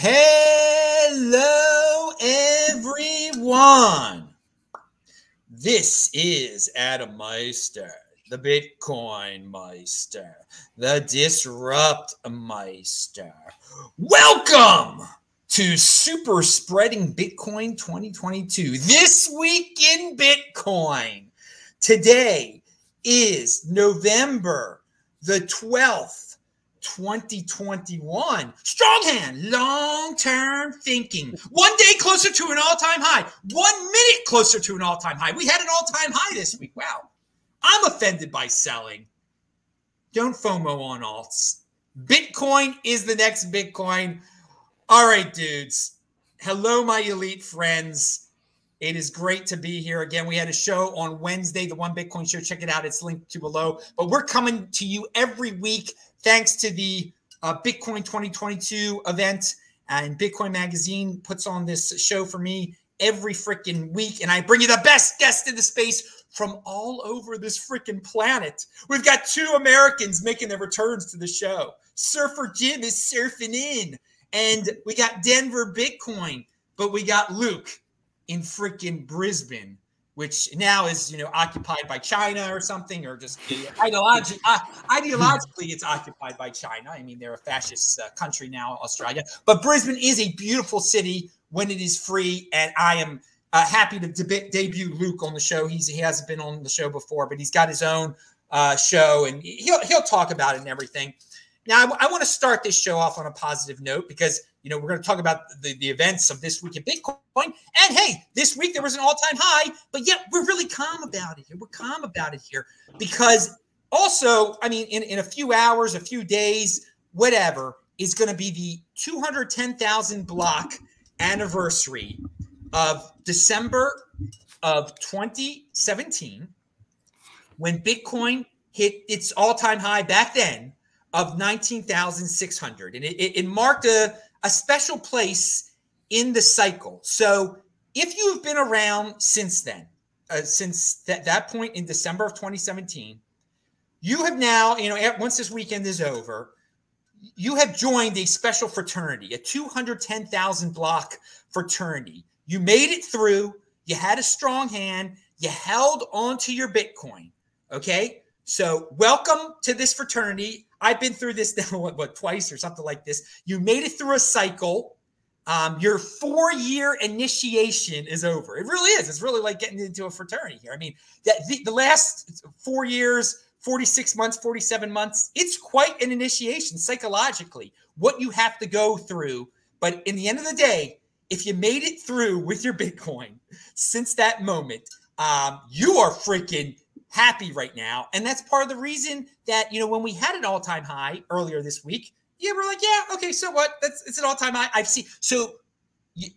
Hello, everyone. This is Adam Meister, the Bitcoin Meister, the Disrupt Meister. Welcome to Super Spreading Bitcoin 2022, This Week in Bitcoin. Today is November the 12th, 2021. Strong hand, long-term thinking. 1 day closer to an all-time high. 1 minute closer to an all-time high. We had an all-time high this week. Wow. I'm offended by selling. Don't FOMO on alts. Bitcoin is the next Bitcoin. All right, dudes. Hello, my elite friends. It is great to be here again. We had a show on Wednesday, the One Bitcoin Show. Check it out. It's linked to below. But we're coming to you every week thanks to the Bitcoin 2022 event, and Bitcoin Magazine puts on this show for me every freaking week, and I bring you the best guests in the space from all over this freaking planet. We've got two Americans making their returns to the show. Surfer Jim is surfing in, and we got Denver Bitcoin, but we got Luke in freaking Brisbane, which now is, occupied by China or something, or just ideologically it's occupied by China. I mean, they're a fascist country now, Australia. But Brisbane is a beautiful city when it is free, and I am happy to debut Luke on the show. He hasn't been on the show before, but he's got his own show, and he'll talk about it and everything. Now, I want to start this show off on a positive note because, we're going to talk about the events of this week in Bitcoin. And, hey, this week there was an all-time high, but yet we're really calm about it here. We're calm about it here because also, I mean, in a few hours, a few days, whatever, is going to be the 210,000 block anniversary of December of 2017 when Bitcoin hit its all-time high back then of 19,600. And it marked a special place in the cycle. So if you've been around since then, since that point in December of 2017, you have now, once this weekend is over, you have joined a special fraternity, a 210,000 block fraternity. You made it through. You had a strong hand. You held onto your Bitcoin. Okay. So welcome to this fraternity. I've been through this now, what, twice or something like this. You made it through a cycle. Your 4-year initiation is over. It really is. It's really like getting into a fraternity here. I mean, the last 4 years, 46 months, 47 months, it's quite an initiation psychologically, what you have to go through. But in the end of the day, if you made it through with your Bitcoin since that moment, you are freaking happy right now. And that's part of the reason that, when we had an all-time high earlier this week, we're like, okay, so what? It's an all-time high. I've seen. So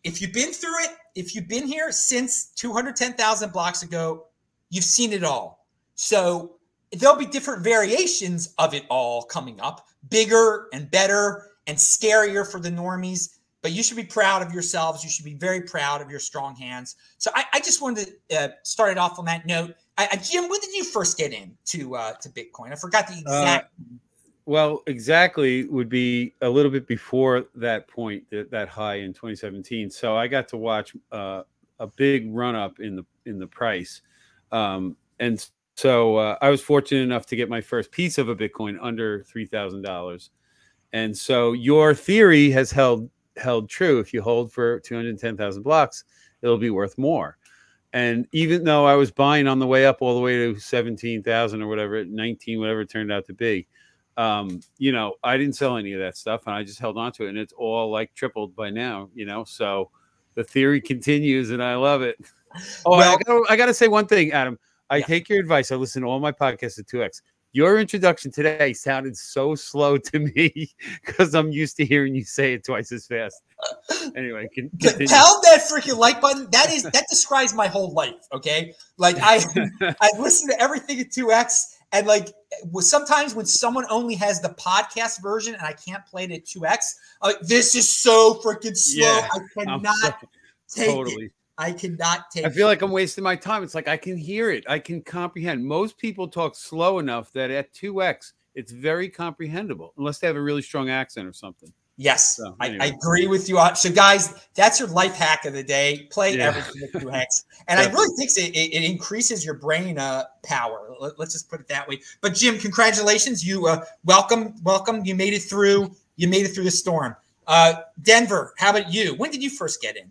if you've been through it, if you've been here since 210,000 blocks ago, you've seen it all. So there'll be different variations of it all coming up, bigger and better and scarier for the normies. But you should be proud of yourselves. You should be very proud of your strong hands. So I just wanted to start it off on that note. Jim, when did you first get into to Bitcoin? I forgot the exact. Well, exactly would be a little bit before that point, that high in 2017. So I got to watch a big run up in the price, and so I was fortunate enough to get my first piece of a Bitcoin under $3,000. And so your theory has held true. If you hold for 210,000 blocks, it'll be worth more. And even though I was buying on the way up all the way to 17,000 or whatever, 19, whatever it turned out to be, I didn't sell any of that stuff, and I just held on to it, and it's all like tripled by now, so the theory continues, and I love it. Oh, well, I gotta say one thing, Adam. I take your advice. I listen to all my podcasts at 2x. Your introduction today sounded so slow to me because I'm used to hearing you say it twice as fast. Anyway, pound that freaking like button. That describes my whole life. Okay, like I listen to everything at 2x, and like sometimes when someone only has the podcast version and I can't play it at 2x, I'm like, this is so freaking slow. Yeah, I cannot take totally. It. I cannot take it. I feel like I'm wasting my time. It's like I can hear it. I can comprehend. Most people talk slow enough that at 2x, it's very comprehensible, unless they have a really strong accent or something. Yes, so, anyway. I agree with you. So, guys, that's your life hack of the day. Play everything with two hacks. And I really think it increases your brain power. Let's just put it that way. But, Jim, congratulations. You welcome. You made it through. You made it through the storm. Denver, how about you? When did you first get in?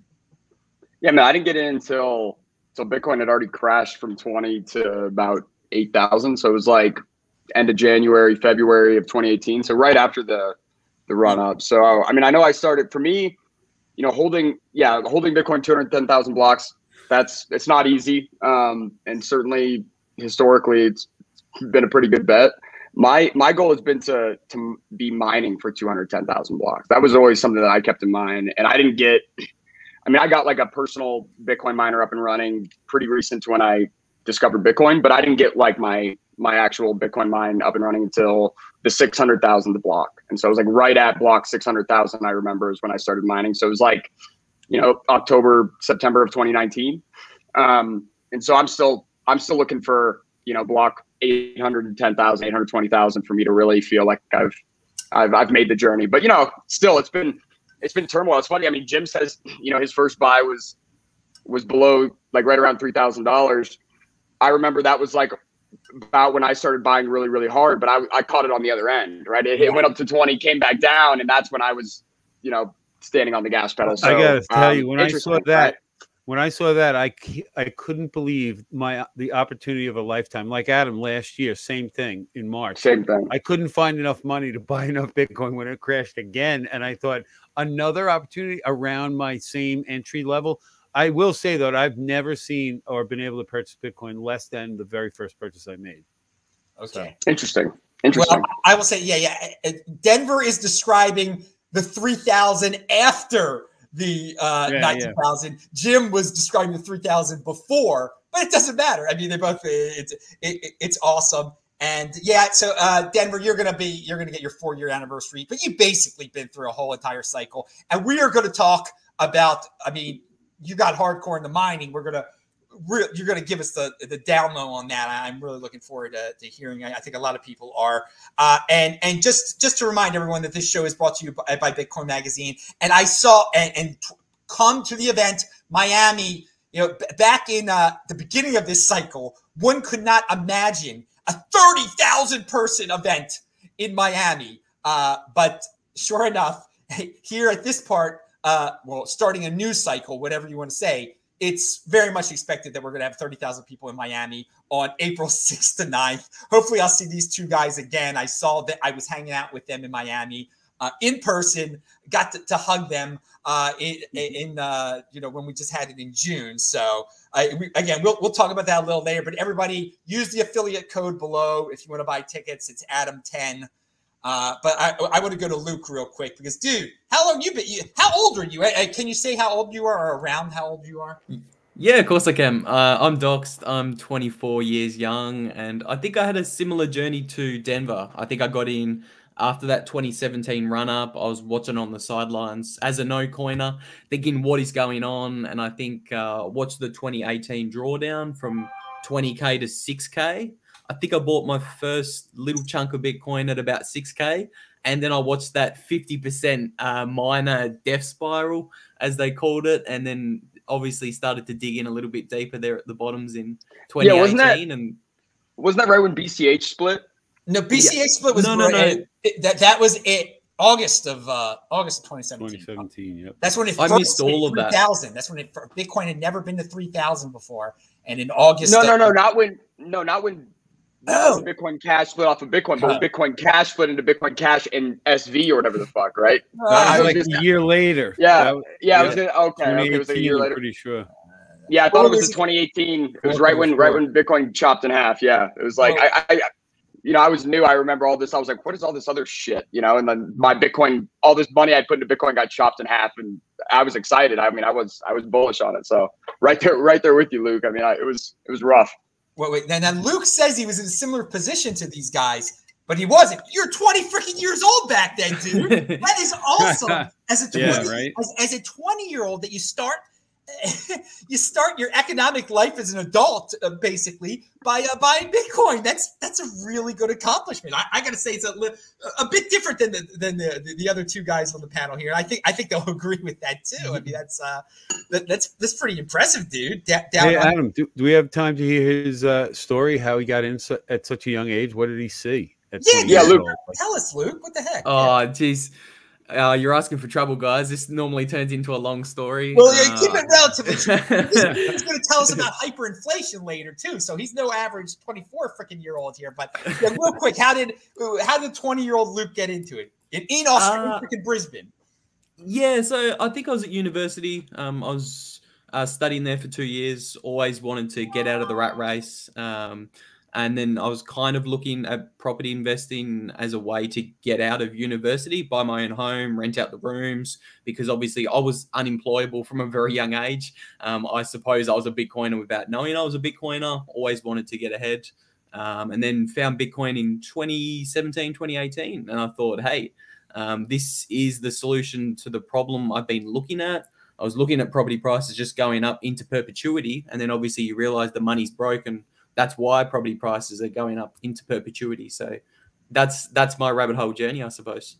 Yeah, no, I didn't get in until Bitcoin had already crashed from 20 to about 8,000. So it was like end of January, February of 2018. So right after the run up. So, I mean, I know I started, for me, you know, holding Bitcoin 210,000 blocks, it's not easy. And certainly historically it's been a pretty good bet. My goal has been to be mining for 210,000 blocks. That was always something that I kept in mind. And I didn't get, I mean, I got like a personal Bitcoin miner up and running pretty recent when I discovered Bitcoin, but I didn't get like my actual Bitcoin mine up and running until the 600,000th block. And so I was like right at block 600,000, I remember, is when I started mining. So it was like, you know, October, September of 2019. And so I'm still looking for, you know, block 810,000, 820,000 for me to really feel like I've made the journey. But, you know, still it's been turmoil. It's funny. I mean, Jim says, you know, his first buy was below, like right around $3,000. I remember that was like about when I started buying really, really hard, but I caught it on the other end, right? It went up to 20, came back down. And that's when I was, you know, standing on the gas pedal. So, I gotta tell you, when I saw that, right? When I saw that, I couldn't believe the opportunity of a lifetime. Like Adam last year, same thing in March. Same thing. I couldn't find enough money to buy enough Bitcoin when it crashed again. And I thought another opportunity around my same entry level. I will say, though, that I've never seen or been able to purchase Bitcoin less than the very first purchase I made. Okay. So. Interesting. Well, I will say, yeah. Denver is describing the 3,000 after the 90,000. Yeah. Jim was describing the 3,000 before, but it doesn't matter. I mean, they both, it's awesome. And yeah, so Denver, you're gonna get your 4-year anniversary, but you've basically been through a whole entire cycle. And we are gonna talk about, I mean, you got hardcore into mining. You're gonna give us the down low on that. I'm really looking forward to hearing. I think a lot of people are. And just to remind everyone that this show is brought to you by Bitcoin Magazine. And I saw and come to the event, Miami. You know, back in the beginning of this cycle, one could not imagine a 30,000 person event in Miami. But sure enough, here at this part. Well, starting a new cycle, whatever you want to say, it's very much expected that we're going to have 30,000 people in Miami on April 6th to 9th. Hopefully I'll see these two guys again. I saw that I was hanging out with them in Miami in person, got to hug them you know, when we just had it in June. So again, we'll talk about that a little later, but everybody use the affiliate code below. If you want to buy tickets, it's Adam10. But I want to go to Luke real quick because, dude, how long you been? How old are you? Can you say how old you are or around how old you are? Yeah, of course I can. I'm doxed. I'm 24 years young, and I think I had a similar journey to Denver. I think I got in after that 2017 run-up. I was watching on the sidelines as a no-coiner, thinking what is going on, and I think watched the 2018 drawdown from 20K to 6K. I think I bought my first little chunk of Bitcoin at about 6K. And then I watched that 50% miner death spiral, as they called it. And then obviously started to dig in a little bit deeper there at the bottoms in 2018. Yeah, wasn't that right when BCH split? No, BCH split was no. That was it. August 2017. 2017, yep. That's when it first missed all of that. That's when Bitcoin had never been to 3,000 before. And in August. No, not when. Oh, Bitcoin Cash split off of Bitcoin, but Bitcoin Cash split into Bitcoin Cash and SV or whatever the fuck, right? That was like a year later. Yeah, yeah. It was a year later. I'm pretty sure. Yeah, I thought it was in 2018. It was right when Bitcoin chopped in half. Yeah, it was like I, you know, I was new. I remember all this. I was like, what is all this other shit, you know? And then my Bitcoin, all this money I put into Bitcoin got chopped in half, and I was excited. I mean, I was bullish on it. So right there with you, Luke. I mean, it was rough. Wait. Now Luke says he was in a similar position to these guys, but he wasn't. You're 20 freaking years old back then, dude. That is awesome. As a 20-year-old, that you start you start your economic life as an adult, basically, by buying Bitcoin. That's a really good accomplishment. I got to say, it's a bit different than the other two guys on the panel here. I think they'll agree with that too. I mean, that's pretty impressive, dude. Hey, Adam, do we have time to hear his story? How he got in at such a young age? What did he see? Yeah, Luke. Tell us, Luke. What the heck? Oh, geez. You're asking for trouble, guys. This normally turns into a long story. Well, yeah, keep it relatively short. He's going to tell us about hyperinflation later too, so he's no average 24 freaking year old here. But yeah, real quick, how did 20-year-old Luke get into it in Australia, freaking Brisbane? Yeah, so I think I was at university. I was studying there for 2 years. Always wanted to get out of the rat race. And then I was kind of looking at property investing as a way to get out of university, buy my own home, rent out the rooms, because obviously I was unemployable from a very young age. I suppose I was a Bitcoiner without knowing I was a Bitcoiner, always wanted to get ahead, and then found Bitcoin in 2017, 2018. And I thought, hey, this is the solution to the problem I've been looking at. I was looking at property prices just going up into perpetuity. And then obviously you realize the money's broken. That's why property prices are going up into perpetuity. So that's my rabbit hole journey, I suppose.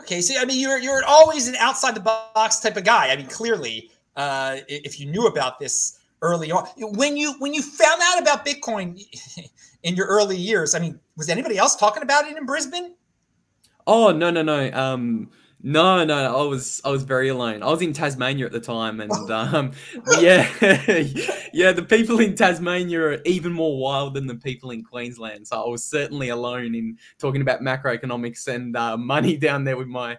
Okay. So, I mean, you're always an outside the box type of guy. I mean, clearly, if you knew about this early on, when you found out about Bitcoin in your early years, I mean, was anybody else talking about it in Brisbane? Oh, no. No, I was very alone. I was in Tasmania at the time, and the people in Tasmania are even more wild than the people in Queensland. So I was certainly alone in talking about macroeconomics and money down there with my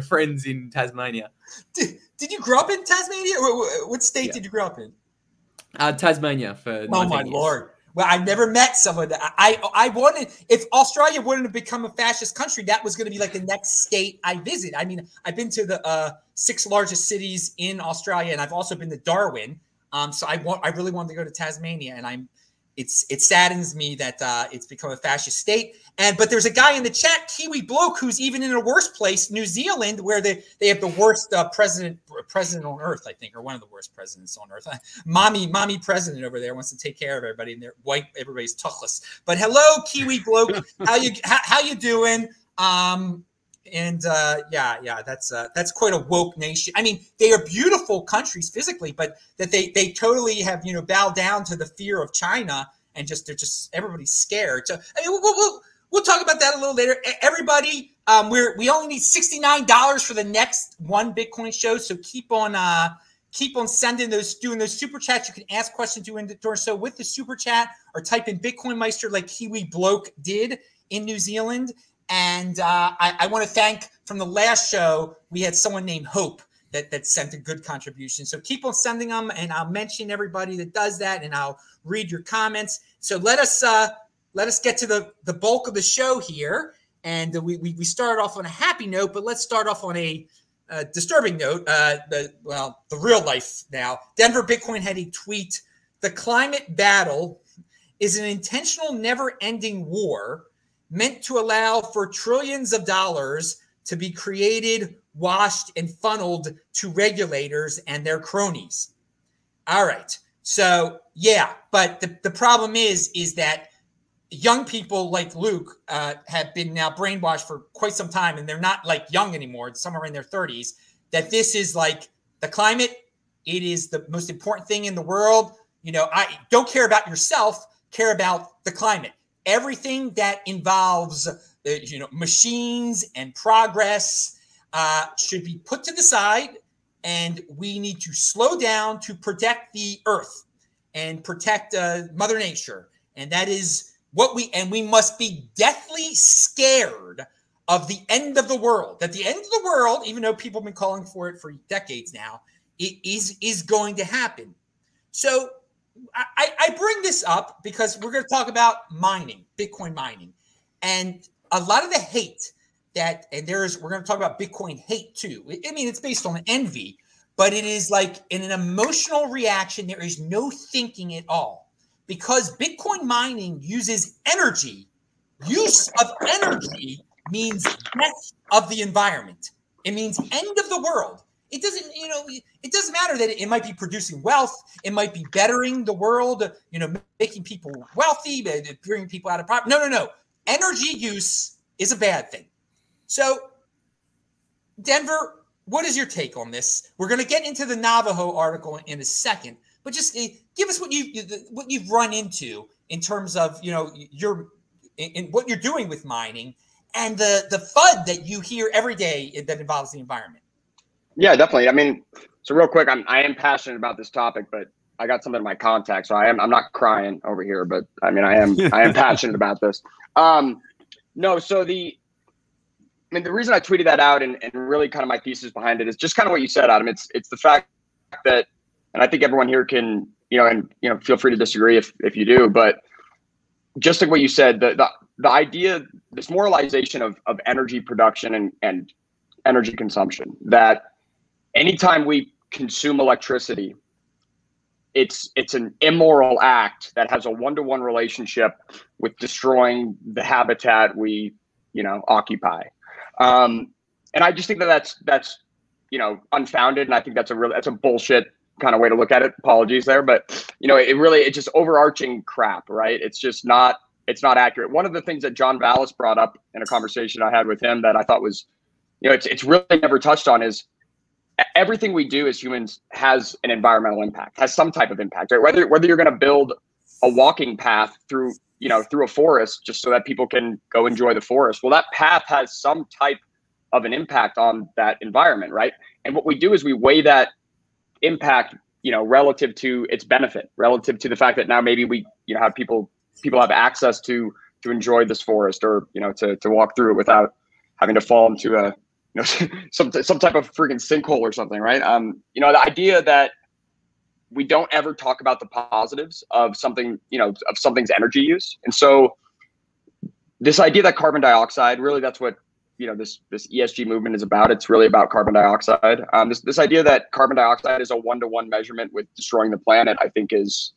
friends in Tasmania. Did you grow up in Tasmania? What state did you grow up in? Tasmania for 19 years. Oh my Lord. Well, I've never met someone that I wanted. If Australia wouldn't have become a fascist country, that was going to be like the next state I visit. I mean, I've been to the 6 largest cities in Australia, and I've also been to Darwin. So I really wanted to go to Tasmania, and it saddens me that it's become a fascist state. But there's a guy in the chat, Kiwi Bloke, who's even in a worse place, New Zealand, where they have the worst president on earth, I think, or one of the worst presidents on earth. Mommy president over there wants to take care of everybody, and they're white. Everybody's toughless. But hello, Kiwi Bloke, how you doing? That's quite a woke nation. I mean, they are beautiful countries physically, but that they totally have, you know, bowed down to the fear of China, and they're everybody's scared. So I mean, we'll talk about that a little later. Everybody, we only need $69 for the next one Bitcoin show, so keep on sending doing those super chats. You can ask questions so with the super chat, or type in Bitcoin Meister like Kiwi Bloke did in New Zealand. And I want to thank, from the last show, we had someone named Hope that sent a good contribution. So keep on sending them, and I'll mention everybody that does that, and I'll read your comments. So let us get to the bulk of the show here. And we started off on a happy note, but let's start off on a disturbing note. The real life now. Denver Bitcoin had a tweet: "The climate battle is an intentional, never-ending war meant to allow for trillions of dollars to be created, washed, and funneled to regulators and their cronies." All right. So, yeah, but the problem is that young people like Luke have been now brainwashed for quite some time, and they're not like young anymore. Some are in their 30s, that this is like the climate. It is the most important thing in the world. You know, I don't care about yourself, care about the climate. Everything that involves, machines and progress should be put to the side, and we need to slow down to protect the earth and protect Mother Nature. And that is what we must be deathly scared of the end of the world. That the end of the world, even though people have been calling for it for decades now, it is going to happen. So I bring this up because we're going to talk about mining, Bitcoin mining, and a lot of the hate we're going to talk about Bitcoin hate too. I mean, it's based on envy, but it is like in an emotional reaction. There is no thinking at all, because Bitcoin mining uses energy. Use of energy means death of the environment. It means end of the world. It doesn't, you know, it doesn't matter that it might be producing wealth. It might be bettering the world, you know, making people wealthy, bringing people out of poverty. No, no, no. Energy use is a bad thing. So, Denver, what is your take on this? We're going to get into the Navajo article in a second, but just give us what you've run into in terms of, you know, your in what you're doing with mining and the FUD that you hear every day that involves the environment. Yeah, definitely. I mean, so real quick, I am passionate about this topic, but I got something in my contact, so I'm not crying over here, but I mean, I am passionate about this. No, so the reason I tweeted that out and really kind of my thesis behind it is just kind of what you said, Adam. It's the fact that, and I think everyone here can, you know, and you know, feel free to disagree if you do, but just like what you said, the idea, this moralization of energy production and energy consumption, that anytime we consume electricity, it's an immoral act that has a one-to-one relationship with destroying the habitat we, you know, occupy. And I just think that that's, you know, unfounded. And I think that's a bullshit kind of way to look at it. Apologies there, but you know, it's just overarching crap, right? It's just not, it's not accurate. One of the things that John Vallis brought up in a conversation I had with him that I thought was, you know, it's really never touched on is, everything we do as humans has an environmental impact, has some type of impact, right? Whether you're going to build a walking path through, you know, through a forest just so that people can go enjoy the forest. Well, that path has some type of an impact on that environment, right? And what we do is we weigh that impact, you know, relative to its benefit, relative to the fact that now maybe we, you know, have people have access to enjoy this forest or, you know, to walk through it without having to fall into a, you know, some type of freaking sinkhole or something, right? You know, the idea that we don't ever talk about the positives of something, you know, of something's energy use. And so this idea that carbon dioxide, really that's what, you know, this ESG movement is about. It's really about carbon dioxide. This idea that carbon dioxide is a one-to-one measurement with destroying the planet, I think is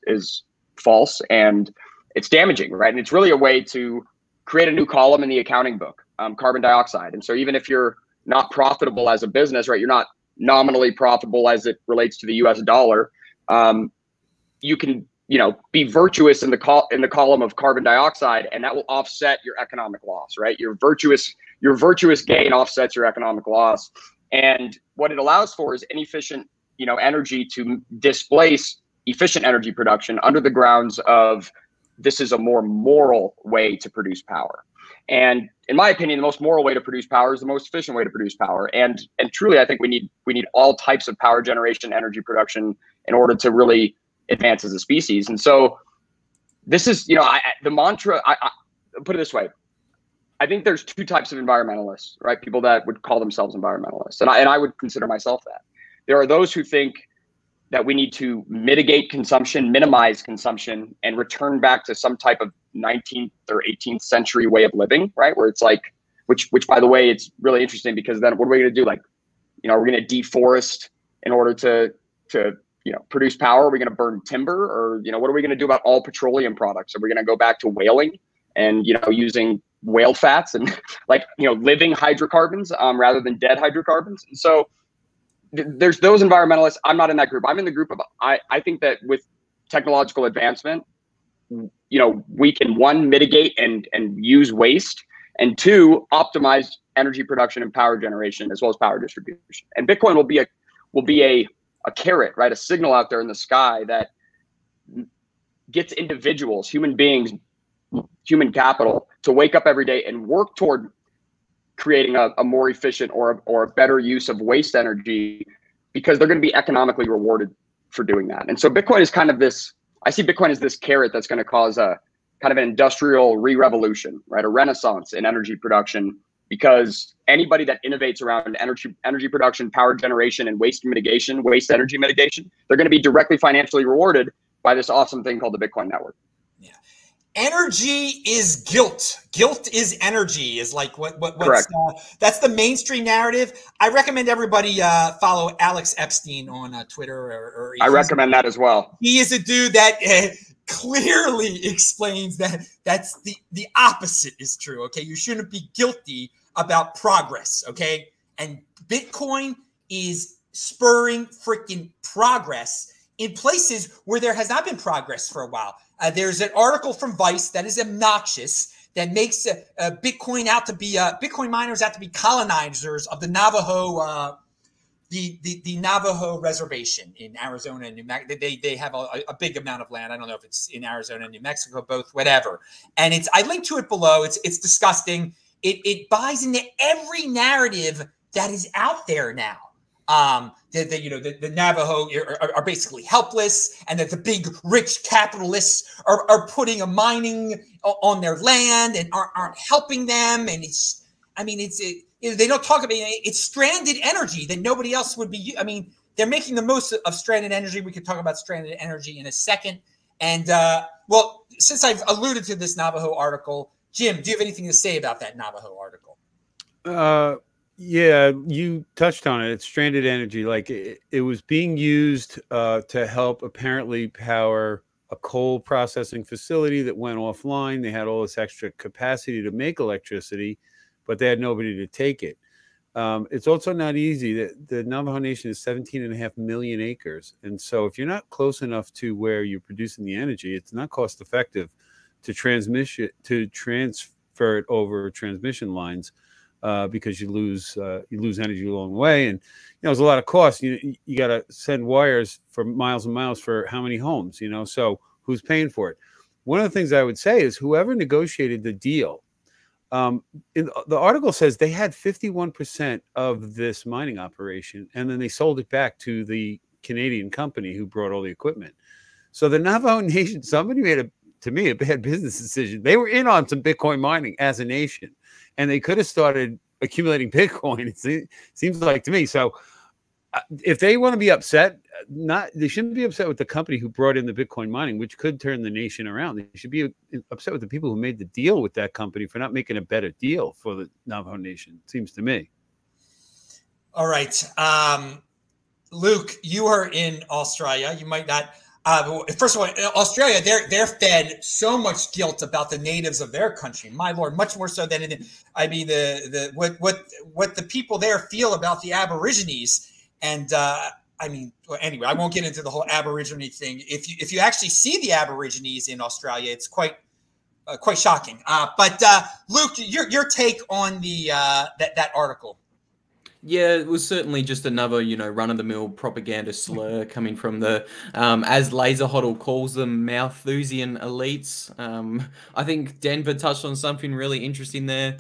false, and it's damaging, right? And it's really a way to create a new column in the accounting book, carbon dioxide. And so even if you're not profitable as a business, right, you're not nominally profitable as it relates to the US dollar, you can, you know, be virtuous in the column of carbon dioxide, and that will offset your economic loss, right? Your virtuous gain offsets your economic loss. And what it allows for is inefficient, you know, energy to displace efficient energy production under the grounds of this is a more moral way to produce power. And in my opinion, the most moral way to produce power is the most efficient way to produce power. And truly, I think we need all types of power generation, energy production, in order to really advance as a species. And so this is, you know, the mantra, I put it this way. I think there's two types of environmentalists, right? People that would call themselves environmentalists. And I would consider myself that. There are those who think that we need to mitigate consumption, minimize consumption, and return back to some type of 19th or 18th century way of living, right? Where it's like, which by the way, it's really interesting, because then what are we going to do? Like, you know, are we going to deforest in order to, you know, produce power? Are we going to burn timber? Or, you know, what are we going to do about all petroleum products? Are we going to go back to whaling and, you know, using whale fats and like, you know, living hydrocarbons rather than dead hydrocarbons? And so there's those environmentalists. I'm not in that group. I'm in the group of, I think that with technological advancement, you know, we can, one, mitigate and use waste, and two, optimize energy production and power generation as well as power distribution. And Bitcoin will be a carrot, right? A signal out there in the sky that gets individuals, human beings, human capital to wake up every day and work toward creating a more efficient or a better use of waste energy, because they're going to be economically rewarded for doing that. And so Bitcoin is kind of this, I see Bitcoin as this carrot that's going to cause a kind of an industrial re-revolution, right? A renaissance in energy production, because anybody that innovates around energy production, power generation, and waste energy mitigation, they're going to be directly financially rewarded by this awesome thing called the Bitcoin network. Yeah. Energy is guilt. Guilt is energy is like that's the mainstream narrative. I recommend everybody follow Alex Epstein on Twitter. Or I recommend that as well. He is a dude that clearly explains that that's the opposite is true. Okay, you shouldn't be guilty about progress. Okay, and Bitcoin is spurring freaking progress in places where there has not been progress for a while. There's an article from Vice that is obnoxious, that makes Bitcoin miners out to be colonizers of the Navajo, the Navajo reservation in Arizona and New Mexico. They have a big amount of land. I don't know if it's in Arizona and New Mexico, both, whatever. And it's, I linked to it below. It's disgusting. It buys into every narrative that is out there now. The Navajo are basically helpless, and that the big rich capitalists are putting a mining on their land and aren't helping them. And it's, I mean, they don't talk about it. It's stranded energy that nobody else would be. I mean, they're making the most of stranded energy. We could talk about stranded energy in a second. And well, since I've alluded to this Navajo article, Jim, do you have anything to say about that Navajo article? Yeah, you touched on it. It's stranded energy. Like it was being used to help apparently power a coal processing facility that went offline. They had all this extra capacity to make electricity, but they had nobody to take it. It's also not easy. The Navajo Nation is 17.5 million acres. And so if you're not close enough to where you're producing the energy, it's not cost effective to transfer it over transmission lines. Because you lose energy along the way, and there's a lot of cost. You got to send wires for miles and miles for how many homes, so who's paying for it? One of the things I would say is whoever negotiated the deal, the article says they had 51% of this mining operation, and then they sold it back to the Canadian company who brought all the equipment. So the Navajo Nation, somebody made to me a bad business decision. They were in on some Bitcoin mining as a nation, and they could have started accumulating Bitcoin, it seems like to me. So if they want to be upset, they shouldn't be upset with the company who brought in the Bitcoin mining, which could turn the nation around. They should be upset with the people who made the deal with that company for not making a better deal for the Navajo Nation, it seems to me. All right. Luke, you are in Australia. You might not... first of all, Australia, they're fed so much guilt about the natives of their country. My Lord, much more so than what the people there feel about the Aborigines. And anyway, I won't get into the whole Aborigine thing. If you actually see the Aborigines in Australia, it's quite shocking. But Luke, your take on the that article. Yeah, it was certainly just another, run-of-the-mill propaganda slur coming from the, as LaserHoddle calls them, Malthusian elites. I think Denver touched on something really interesting there.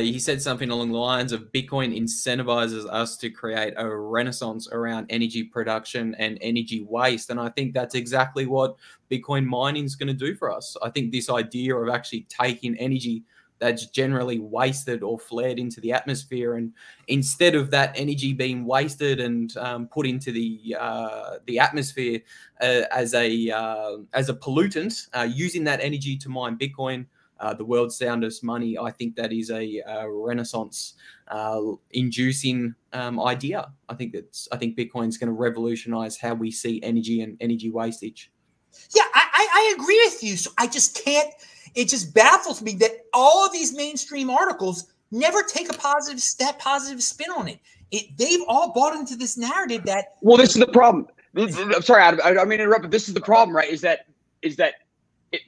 He said something along the lines of Bitcoin incentivizes us to create a renaissance around energy production and energy waste. And I think that's exactly what Bitcoin mining is going to do for us. I think this idea of actually taking energy that's generally wasted or flared into the atmosphere, and instead of that energy being wasted and put into the atmosphere as a pollutant, using that energy to mine Bitcoin, the world's soundest money, I think that is a renaissance inducing idea. I think Bitcoin's going to revolutionize how we see energy and energy wastage. Yeah, I agree with you. So I just can't. It just baffles me that all of these mainstream articles never take a positive spin on it. They've all bought into this narrative that. Well, this is the problem. I'm sorry, Adam. I mean to interrupt, but this is the problem, right? Is that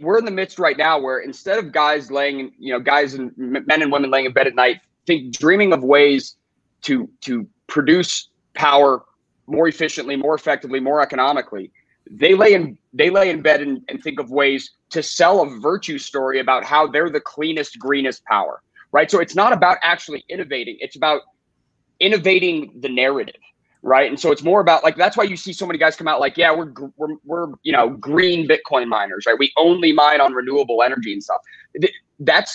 we're in the midst right now where instead of guys and men and women laying in bed at night, dreaming of ways to produce power more efficiently, more effectively, more economically. They lay in bed and think of ways to sell a virtue story about how they're the cleanest, greenest power, right? So it's not about actually innovating. It's about innovating the narrative, right? And so it's more about that's why you see so many guys come out yeah, we're green Bitcoin miners, right? We only mine on renewable energy and stuff. That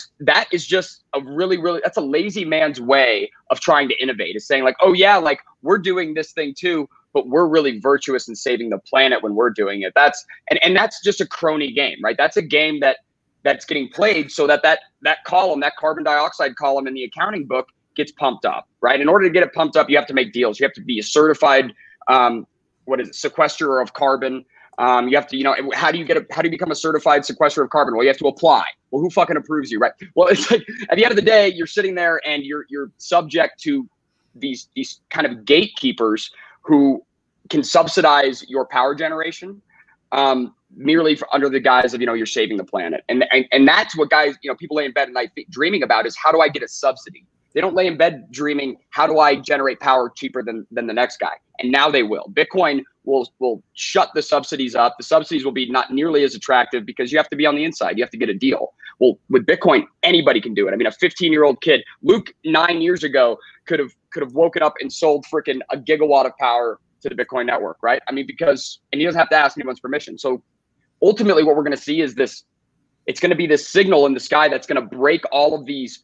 is just a really that's a lazy man's way of trying to innovate. It's saying oh yeah, we're doing this thing too, but we're really virtuous in saving the planet when we're doing it. And that's just a crony game, right? That's a game that's getting played so that column, that carbon dioxide column in the accounting book gets pumped up, right? In order to get it pumped up, you have to make deals. You have to be a certified, sequesterer of carbon. You have to, how do you become a certified sequesterer of carbon? Well, you have to apply. Well, who fucking approves you, right? Well, it's at the end of the day, you're sitting there and you're subject to these kind of gatekeepers who can subsidize your power generation merely for, under the guise of, you know, you're saving the planet. And that's what guys, you know, people lay in bed at night dreaming about is, how do I get a subsidy? They don't lay in bed dreaming, how do I generate power cheaper than the next guy? And now they will. Bitcoin will shut the subsidies up. The subsidies will be not nearly as attractive because you have to be on the inside. You have to get a deal. Well, with Bitcoin, anybody can do it. I mean, a 15-year-old kid, Luke 9 years ago, could have woken up and sold freaking a gigawatt of power to the Bitcoin network, right? I mean, because, and he doesn't have to ask anyone's permission. So ultimately what we're going to see is this, it's going to be this signal in the sky that's going to break all of these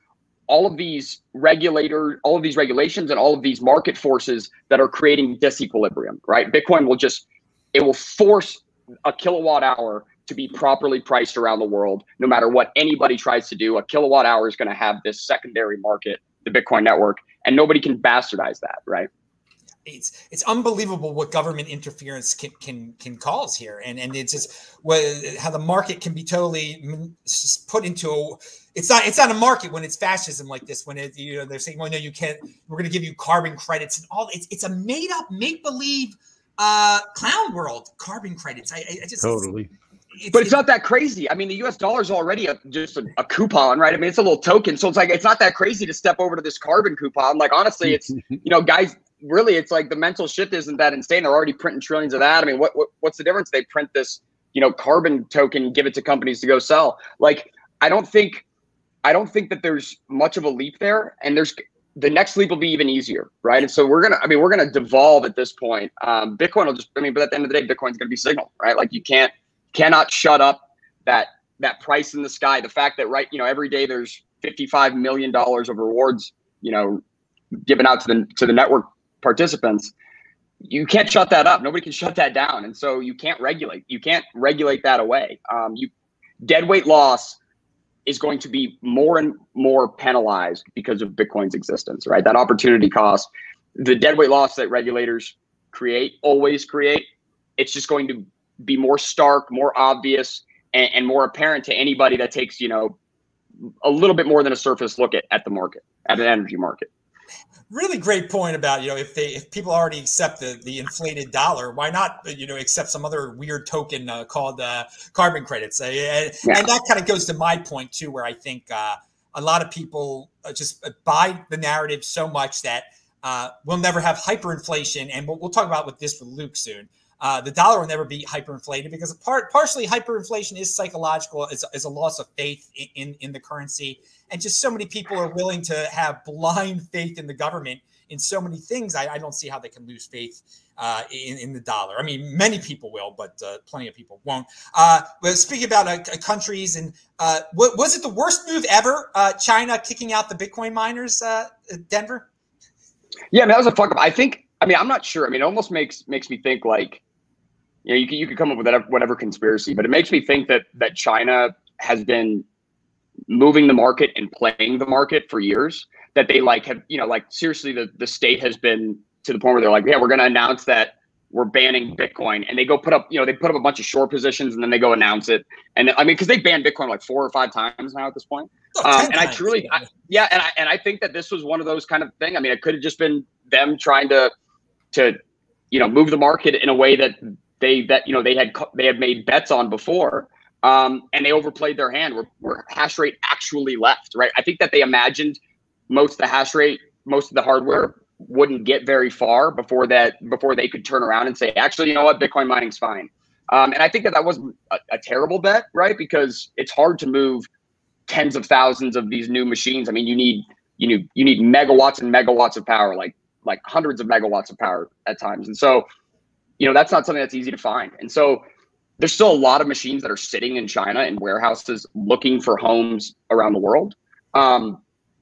regulators, all of these regulations, and all of these market forces that are creating disequilibrium, right? Bitcoin will just, it will force a kilowatt hour to be properly priced around the world. No matter what anybody tries to do, a kilowatt hour is going to have this secondary market, the Bitcoin network, and nobody can bastardize that, right? It's unbelievable what government interference can cause here, and it's just how the market can be totally just put into a. It's not a market when it's fascism like this. When it, you know, they're saying, well, no, you can't. We're going to give you carbon credits and all. It's a made up, make believe clown world. Carbon credits. I just totally. But it's not that crazy. I mean, the U.S. dollar is already just a coupon, right? I mean, it's a little token, so it's like it's not that crazy to step over to this carbon coupon. Like honestly, it's you know, guys. Really, it's like the mental shift isn't that insane. They're already printing trillions of that. I mean, what's the difference? They print this, you know, carbon token, give it to companies to go sell. Like, I don't think that there's much of a leap there. And there's the next leap will be even easier, right? And so we're gonna devolve at this point. Bitcoin will just, I mean, but at the end of the day, Bitcoin's gonna be signal, right? Like you cannot shut up that price in the sky. The fact that right, you know, every day there's $55 million of rewards, you know, given out to the network participants, you can't shut that up. Nobody can shut that down. And so you can't regulate. You can't regulate that away. Deadweight loss is going to be more and more penalized because of Bitcoin's existence, right? That opportunity cost, the deadweight loss that regulators always create, it's just going to be more stark, more obvious, and more apparent to anybody that takes, you know, a little bit more than a surface look at the market, at an energy market. Really great point about, you know, if people already accept the inflated dollar, why not, you know, accept some other weird token called carbon credits? And that kind of goes to my point, too, where I think a lot of people just buy the narrative so much that we'll never have hyperinflation. And we'll talk about with this with Luke soon. The dollar will never be hyperinflated because partially hyperinflation is psychological, is a loss of faith in the currency. And just so many people are willing to have blind faith in the government in so many things. I don't see how they can lose faith in the dollar. I mean, many people will, but plenty of people won't. But speaking about countries, and was it the worst move ever, China kicking out the Bitcoin miners at Denver? Yeah, I mean, that was a fuck up. I'm not sure. I mean, it almost makes me think like, you know, you could come up with whatever conspiracy, but it makes me think that China has been moving the market and playing the market for years. That they like have, you know, like seriously, the state has been to the point where they're like, yeah, we're going to announce that we're banning Bitcoin, and they go put up, you know, they put up a bunch of short positions, and then they go announce it. And I mean, because they banned Bitcoin like 4 or 5 times now at this point. And I think that this was one of those kind of thing. I mean, it could have just been them trying to, you know, move the market in a way that they had made bets on before, and they overplayed their hand where hash rate actually left, right? I think that they imagined most of the hash rate, most of the hardware wouldn't get very far before they could turn around and say, actually, you know what, Bitcoin mining's fine. And I think that was a terrible bet, right? Because it's hard to move tens of thousands of these new machines. I mean, you need megawatts and megawatts of power, like hundreds of megawatts of power at times. And so, you know, that's not something that's easy to find. And so there's still a lot of machines that are sitting in China in warehouses looking for homes around the world.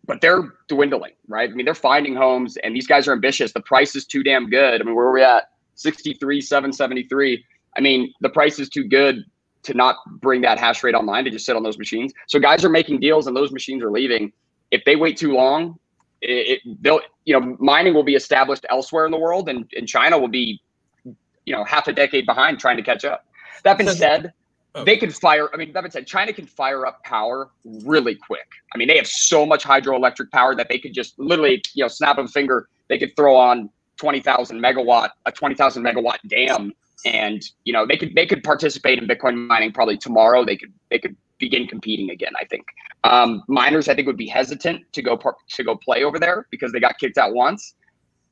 But they're dwindling, right? I mean, they're finding homes, and these guys are ambitious. The price is too damn good. I mean, where are we at? 63, 773. I mean, the price is too good to not bring that hash rate online, to just sit on those machines. So guys are making deals and those machines are leaving. If they wait too long, they'll, you know, mining will be established elsewhere in the world, and China will be, you know, half a decade behind trying to catch up. That being said, China can fire up power really quick. I mean, they have so much hydroelectric power that they could just literally, you know, snap of a finger, they could throw on a 20,000 megawatt dam, and you know they could participate in Bitcoin mining probably tomorrow. They could begin competing again. I think miners would be hesitant to go play over there because they got kicked out once.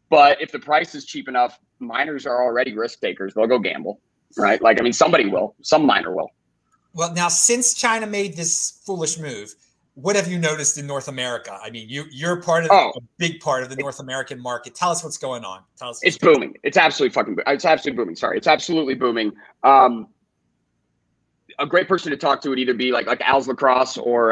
But if the price is cheap enough, miners are already risk takers. They'll go gamble, right? Like, I mean, somebody will. Some miner will. Well, now, since China made this foolish move, what have you noticed in North America? I mean, you're part of a big part of the North American market. Tell us what's going on. Tell us. It's booming. It's absolutely fucking booming. It's absolutely booming. Sorry. It's absolutely booming. A great person to talk to would either be like Al's Lacrosse or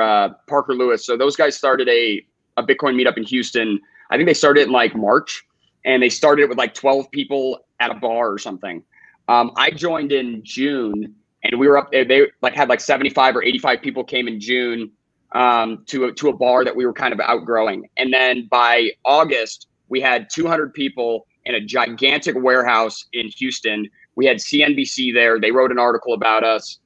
Parker Lewis. So those guys started a Bitcoin meetup in Houston. I think they started in like March. And they started it with like 12 people at a bar or something. I joined in June, and we were up there. They like had like 75 or 85 people came in June to a bar that we were kind of outgrowing. And then by August, we had 200 people in a gigantic warehouse in Houston. We had CNBC there. They wrote an article about us.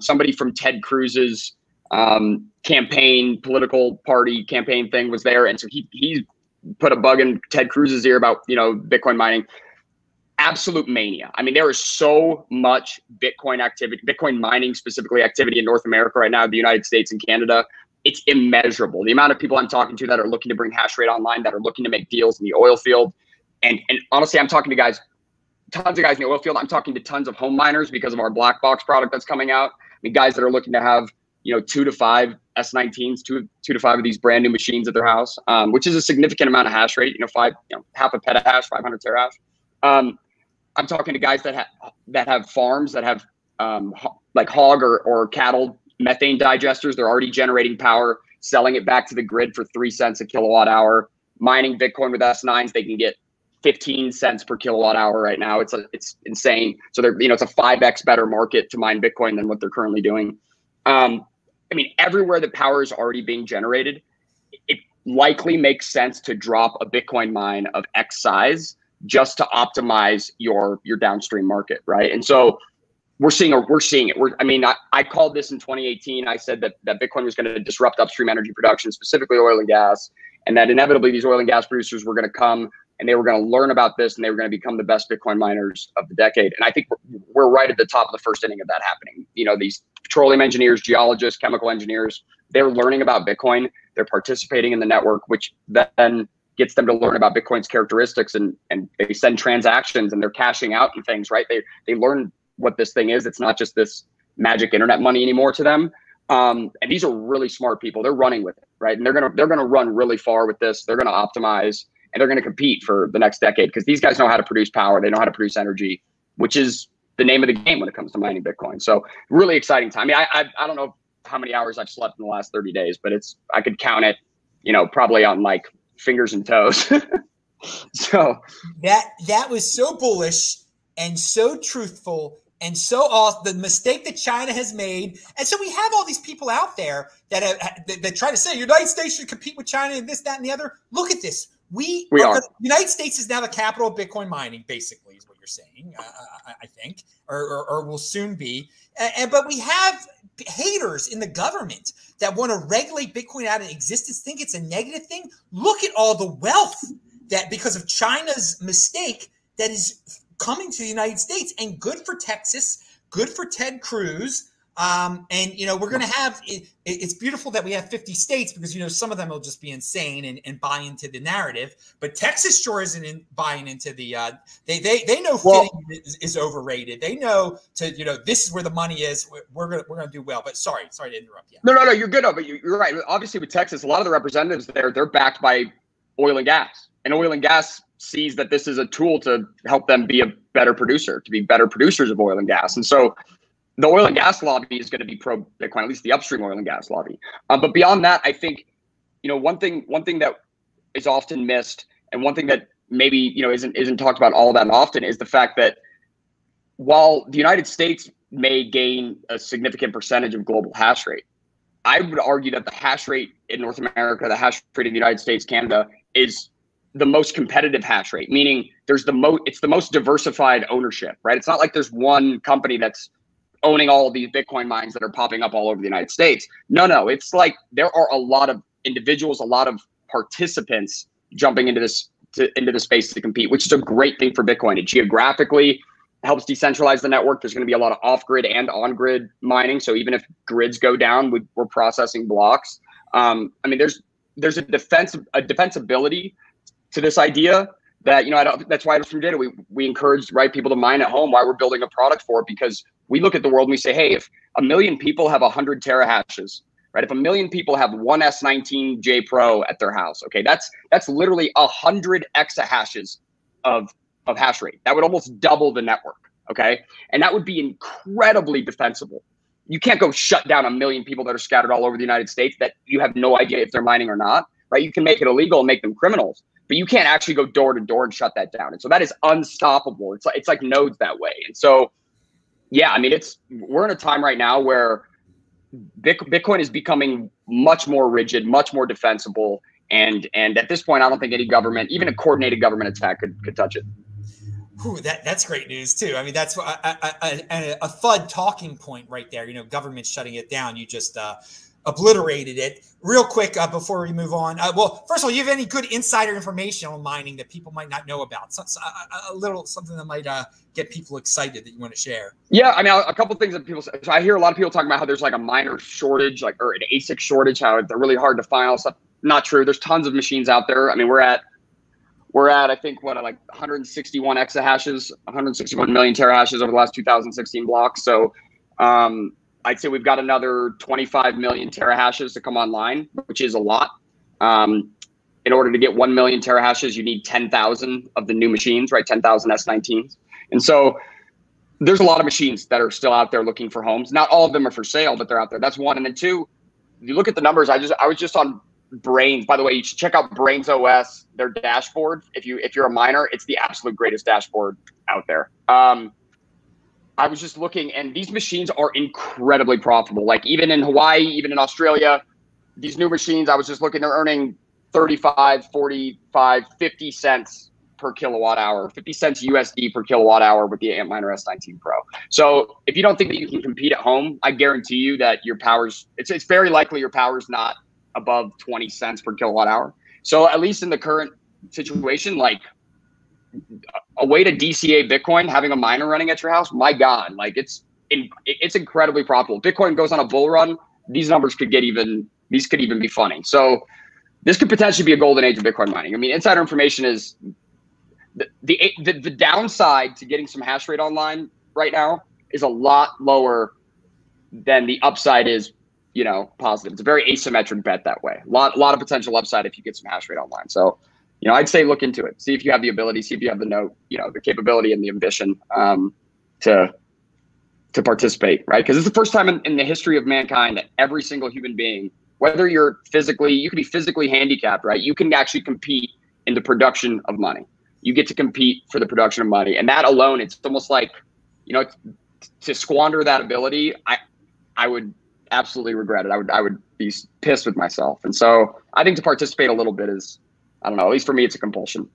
Somebody from Ted Cruz's political party campaign thing was there, and so he's put a bug in Ted Cruz's ear about, you know, Bitcoin mining. Absolute mania. I mean, there is so much Bitcoin activity, Bitcoin mining specifically activity in North America right now, the United States and Canada. It's immeasurable. The amount of people I'm talking to that are looking to bring hash rate online, that are looking to make deals in the oil field. And honestly, I'm talking to tons of guys in the oil field. I'm talking to tons of home miners because of our black box product that's coming out. I mean, guys that are looking to have, you know, 2 to 5 S19s, two to five of these brand new machines at their house, which is a significant amount of hash rate. You know, half a petahash, 500 terahash. I'm talking to guys that have farms that have like hog or cattle methane digesters. They're already generating power, selling it back to the grid for 3 cents a kilowatt hour. Mining Bitcoin with S9s, they can get 15 cents per kilowatt hour right now. It's insane. So they're, you know, it's a 5x better market to mine Bitcoin than what they're currently doing. I mean, everywhere the power is already being generated, it likely makes sense to drop a Bitcoin mine of X size just to optimize your downstream market, right? And so we're seeing it. I called this in 2018. I said that Bitcoin was going to disrupt upstream energy production, specifically oil and gas, and that inevitably these oil and gas producers were going to come and they were going to learn about this and they were going to become the best Bitcoin miners of the decade. And I think we're right at the top of the first inning of that happening. You know, these petroleum engineers, geologists, chemical engineers, they're learning about Bitcoin. They're participating in the network, which then gets them to learn about Bitcoin's characteristics, and they send transactions and they're cashing out and things, right? They learn what this thing is. It's not just this magic internet money anymore to them. And these are really smart people. They're running with it, right? And they're gonna run really far with this. They're gonna optimize and they're gonna compete for the next decade because these guys know how to produce power. They know how to produce energy, which is the name of the game when it comes to mining Bitcoin. So really exciting time. I mean, I don't know how many hours I've slept in the last 30 days, but I could count it, you know, probably on like fingers and toes. So that was so bullish and so truthful and so off the mistake that China has made. And so we have all these people out there that try to say United States should compete with China and this, that, and the other. Look at this. We are. The United States is now the capital of Bitcoin mining, basically, is what you're saying, I think, or will soon be. But we have haters in the government that want to regulate Bitcoin out of existence, think it's a negative thing. Look at all the wealth that, because of China's mistake, that is coming to the United States. And good for Texas, good for Ted Cruz. And, you know, we're going to have it's beautiful that we have 50 states because, you know, some of them will just be insane and buy into the narrative. But Texas sure isn't buying into the they know fitting is overrated. They know this is where the money is. We're going to do well. But sorry to interrupt you. No, you're good. But you're right. Obviously, with Texas, a lot of the representatives there, they're backed by oil and gas, and oil and gas sees that this is a tool to help them be a better producer, to be better producers of oil and gas. And so the oil and gas lobby is going to be pro Bitcoin, at least the upstream oil and gas lobby. But beyond that, I think, you know, one thing that is often missed, and one thing that maybe, you know, isn't talked about all that often, is the fact that while the United States may gain a significant percentage of global hash rate, I would argue that the hash rate in North America, the hash rate in the United States, Canada, is the most competitive hash rate. Meaning, it's the most diversified ownership, right? It's not like there's one company that's owning all of these Bitcoin mines that are popping up all over the United States. No, it's like there are a lot of individuals, a lot of participants jumping into this into the space to compete, which is a great thing for Bitcoin. It geographically helps decentralize the network. There's going to be a lot of off-grid and on-grid mining. So even if grids go down, we're processing blocks. I mean, there's a defensibility to this idea that, you know, that's why from data we encourage people to mine at home. Why we're building a product for it, because we look at the world and we say, hey, if a million people have 100 terahashes, right? If a million people have one S19J Pro at their house, okay, that's literally 100 exahashes of hash rate. That would almost double the network, okay? And that would be incredibly defensible. You can't go shut down a million people that are scattered all over the United States that you have no idea if they're mining or not, right? You can make it illegal and make them criminals, but you can't actually go door to door and shut that down. And so that is unstoppable. It's like nodes that way. And so, yeah, I mean, we're in a time right now where Bitcoin is becoming much more rigid, much more defensible. And at this point, I don't think any government, even a coordinated government attack could touch it. Ooh, that's great news too. I mean, that's a FUD talking point right there. You know, government shutting it down. You just obliterated it. Real quick before we move on. Well, first of all, you have any good insider information on mining that people might not know about? A little something that might get people excited that you want to share. Yeah, I mean, a couple of things that people say. So I hear a lot of people talking about how there's like a miner shortage, like or an ASIC shortage, how they're really hard to find all stuff. Not true. There's tons of machines out there. I mean, we're at, I think, what, like 161 exahashes, 161 million terahashes over the last 2016 blocks. So I'd say we've got another 25 million terahashes to come online, which is a lot. In order to get 1 million terahashes, you need 10,000 of the new machines, right? 10,000 S19s. And so there's a lot of machines that are still out there looking for homes. Not all of them are for sale, but they're out there. That's one. And then two, if you look at the numbers, I was just on Brains, by the way, you should check out Brains OS, their dashboard. If you're a miner, it's the absolute greatest dashboard out there. I was just looking, and these machines are incredibly profitable. Like even in Hawaii, even in Australia, these new machines, I was just looking, they're earning 35, 45, 50 cents per kilowatt hour, 50 cents USD per kilowatt hour with the Antminer S19 Pro. So if you don't think that you can compete at home, I guarantee you that your power's, it's very likely your power's not above 20 cents per kilowatt hour. So at least in the current situation, like a way to DCA Bitcoin, having a miner running at your house, my God, like it's incredibly profitable. Bitcoin goes on a bull run, these numbers could get even, these could even be funny. So this could potentially be a golden age of Bitcoin mining. I mean, insider information is the downside to getting some hash rate online right now is a lot lower than the upside is, you know, positive. It's a very asymmetric bet that way. A lot of potential upside if you get some hash rate online. So, you know, I'd say look into it. See if you have the ability, see if you have the the capability and the ambition to participate, right? Because it's the first time in the history of mankind that every single human being, whether you're physically, you could be physically handicapped, right? You can actually compete in the production of money. You get to compete for the production of money. And that alone, it's almost like, you know, to squander that ability, I would absolutely regret it. I would be pissed with myself. And so I think to participate a little bit is, I don't know, at least for me, it's a compulsion.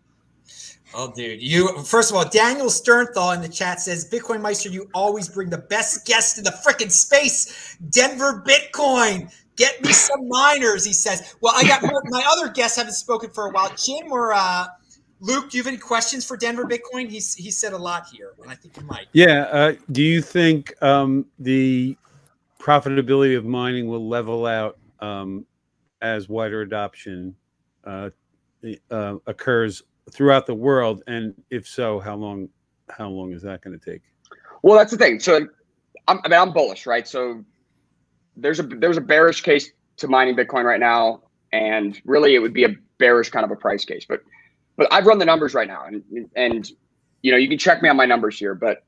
Oh, dude, first of all, Daniel Sternthal in the chat says, Bitcoin Meister, you always bring the best guest in the frickin' space, Denver Bitcoin. Get me some miners, he says. Well, I got my other guests haven't spoken for a while. Jim or Luke, do you have any questions for Denver Bitcoin? He said a lot here, and I think you might. Yeah. Do you think the profitability of mining will level out as wider adoption occurs throughout the world, and if so, how long is that going to take? Well, that's the thing. So I'm bullish, right? So there's a bearish case to mining Bitcoin right now, and really it would be a bearish kind of a price case. But I've run the numbers right now, and you know, you can check me on my numbers here, but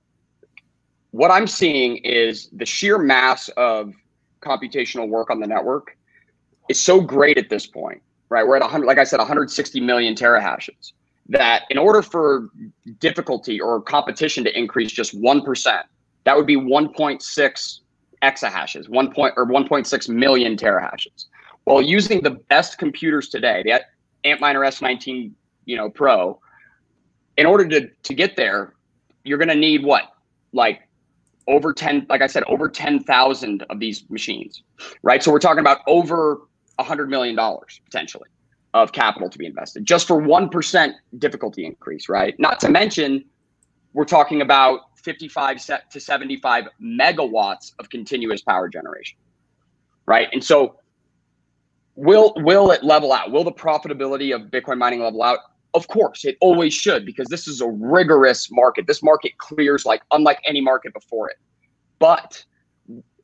what I'm seeing is the sheer mass of computational work on the network is so great at this point, right? We're at 100, like I said, 160 million terahashes, that in order for difficulty or competition to increase just 1%, that would be 1.6 exahashes, 1.6 million terahashes. Well, using the best computers today, the Antminer S19, Pro, in order to get there, you're going to need what? Like, over 10, like I said, over 10,000 of these machines, right? So we're talking about over $100 million potentially, of capital to be invested just for 1% difficulty increase, right? Not to mention, we're talking about 55 to 75 megawatts of continuous power generation, right? And so will it level out? Will the profitability of Bitcoin mining level out? Of course, it always should, because this is a rigorous market. This market clears like unlike any market before it. But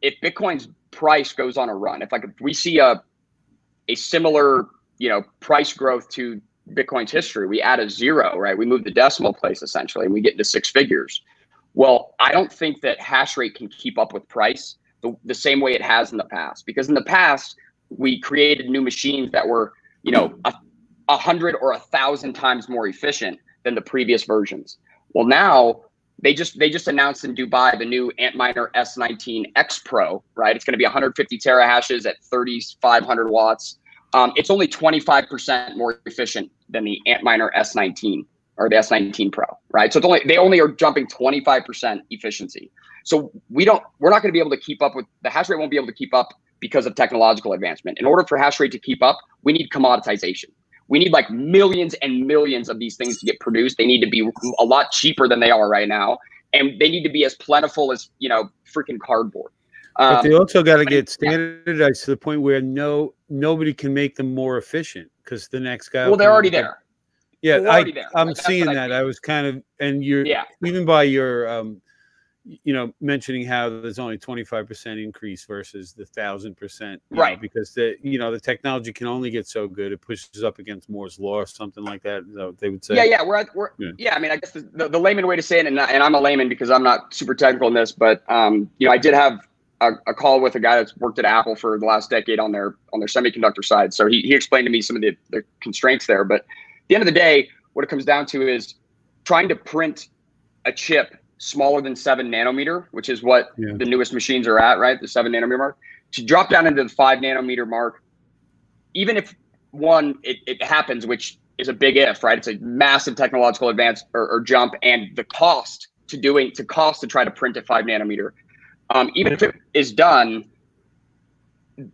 if Bitcoin's price goes on a run, if like if we see a similar, you know, price growth to Bitcoin's history, we add a zero, right? We move the decimal place essentially, and we get into six figures. Well, I don't think that hash rate can keep up with price the same way it has in the past, because in the past we created new machines that were, you know, 100 or 1,000 times more efficient than the previous versions. Well, now they just announced in Dubai the new Antminer S19 Pro, right? It's going to be 150 terahashes at 3,500 watts. It's only 25% more efficient than the Antminer S19 or the S19 Pro, right? So it's only, they only are jumping 25% efficiency. So we're not going to be able to keep up with, the hash rate won't be able to keep up because of technological advancement. In order for hash rate to keep up, we need commoditization. We need like millions and millions of these things to get produced. They need to be a lot cheaper than they are right now. And they need to be as plentiful as, you know, freaking cardboard. But they also got to get standardized to the point where nobody can make them more efficient, because the next guy. Well, they're already there. Yeah, I'm seeing that. I was kind of, and you're, yeah, even by your, you know, mentioning how there's only 25% increase versus the 1,000%, right? Know, because the, you know, the technology can only get so good. It pushes up against Moore's law or something like that, they would say. Yeah, yeah, yeah. I mean, I guess the layman way to say it, and I'm a layman because I'm not super technical in this, but you know, I did have a call with a guy that's worked at Apple for the last decade on their semiconductor side. So he explained to me some of the constraints there. But at the end of the day, what it comes down to is trying to print a chip smaller than 7 nanometer, which is what the newest machines are at, right? The 7 nanometer mark, to drop down into the 5 nanometer mark. Even if it happens, which is a big if, right? It's a massive technological advance or jump, and the cost to try to print at 5 nanometer. Even if it is done,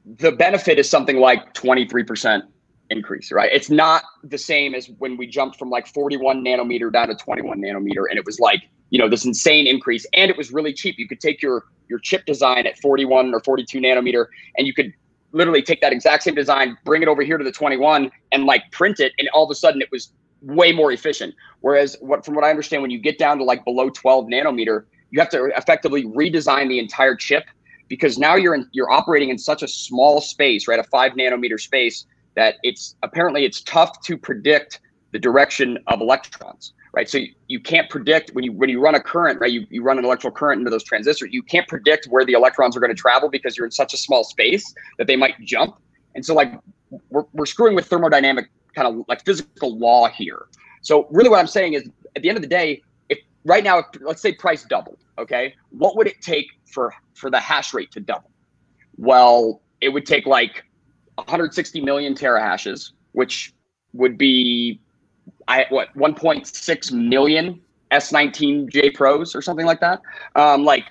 the benefit is something like 23% increase, right? It's not the same as when we jumped from like 41 nanometer down to 21 nanometer. And it was like, you know, this insane increase, and it was really cheap. You could take your chip design at 41 or 42 nanometer, and you could literally take that exact same design, bring it over here to the 21 and like print it. And all of a sudden it was way more efficient. Whereas from what I understand, when you get down to like below 12 nanometer, you have to effectively redesign the entire chip, because now you're operating in such a small space, right? A 5 nanometer space, that it's tough to predict the direction of electrons, right? So you can't predict when you run a current, right? You run an electrical current into those transistors. You can't predict where the electrons are going to travel, because you're in such a small space that they might jump. And so like we're screwing with thermodynamic kind of like physical law here. So really what I'm saying is, at the end of the day, right now, let's say price doubled, okay? What would it take for the hash rate to double? Well, it would take like 160 million terahashes, which would be 1.6 million S19J Pros or something like that. Like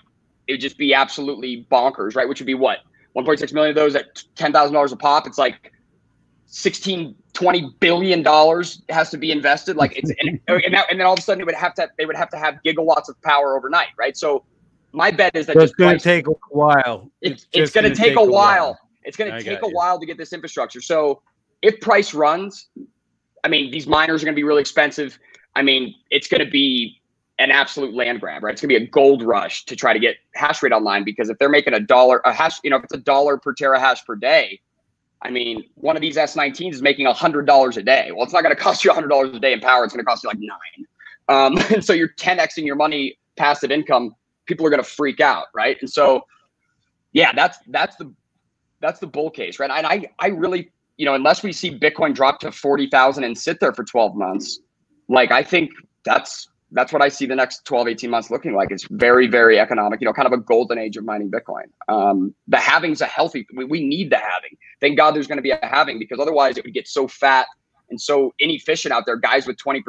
it would just be absolutely bonkers, right? Which would be what? 1.6 million of those at $10,000 a pop. It's like $20 billion has to be invested. Like it's, and then all of a sudden they would have to have gigawatts of power overnight, right? So my bet is that it's going to take a while. It's going to take a while. It's going to take a while to get this infrastructure. So if price runs, I mean, these miners are going to be really expensive. I mean, it's going to be an absolute land grab, right? It's going to be a gold rush to try to get hash rate online, because if they're making if it's $1 per terahash per day, I mean, one of these S19s is making $100 a day. Well, it's not going to cost you $100 a day in power. It's going to cost you like $9. And so you're 10xing your money, passive income. People are going to freak out, right? And so, yeah, that's the bull case, right? And I really, you know, unless we see Bitcoin drop to 40,000 and sit there for 12 months, like I think that's what I see the next 12, 18 months looking like. It's very, very economic, you know, kind of a golden age of mining Bitcoin. The halving's a healthy, we need the halving. Thank God there's going to be a halving, because otherwise it would get so fat and so inefficient out there. Guys with 20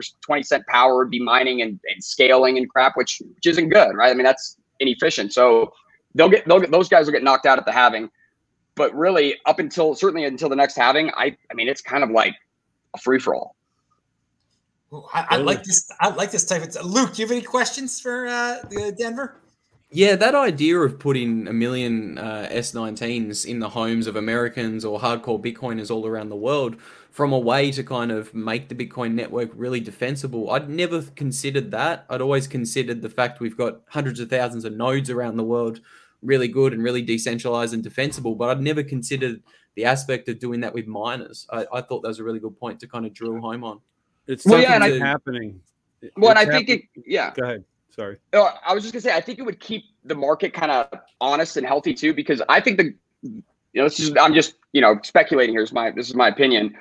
cent power would be mining and scaling and crap, which isn't good, right? I mean, that's inefficient. So those guys will get knocked out at the halving. But really, up until, certainly until the next halving, I mean, it's kind of like a free for all. Well, I like this. I like this type of Luke. Do you have any questions for Denver? Yeah, that idea of putting a million S19s in the homes of Americans or hardcore Bitcoiners all around the world from a way to kind of make the Bitcoin network really defensible, I'd never considered that. I'd always considered the fact we've got hundreds of thousands of nodes around the world really good and really decentralized and defensible, but I'd never considered the aspect of doing that with miners. I thought that was a really good point to kind of drill home on. It's something happening. Well, and I think yeah. Go ahead. Sorry. I was just gonna say, I think it would keep the market kind of honest and healthy too, because I think I'm just speculating here. This is my opinion.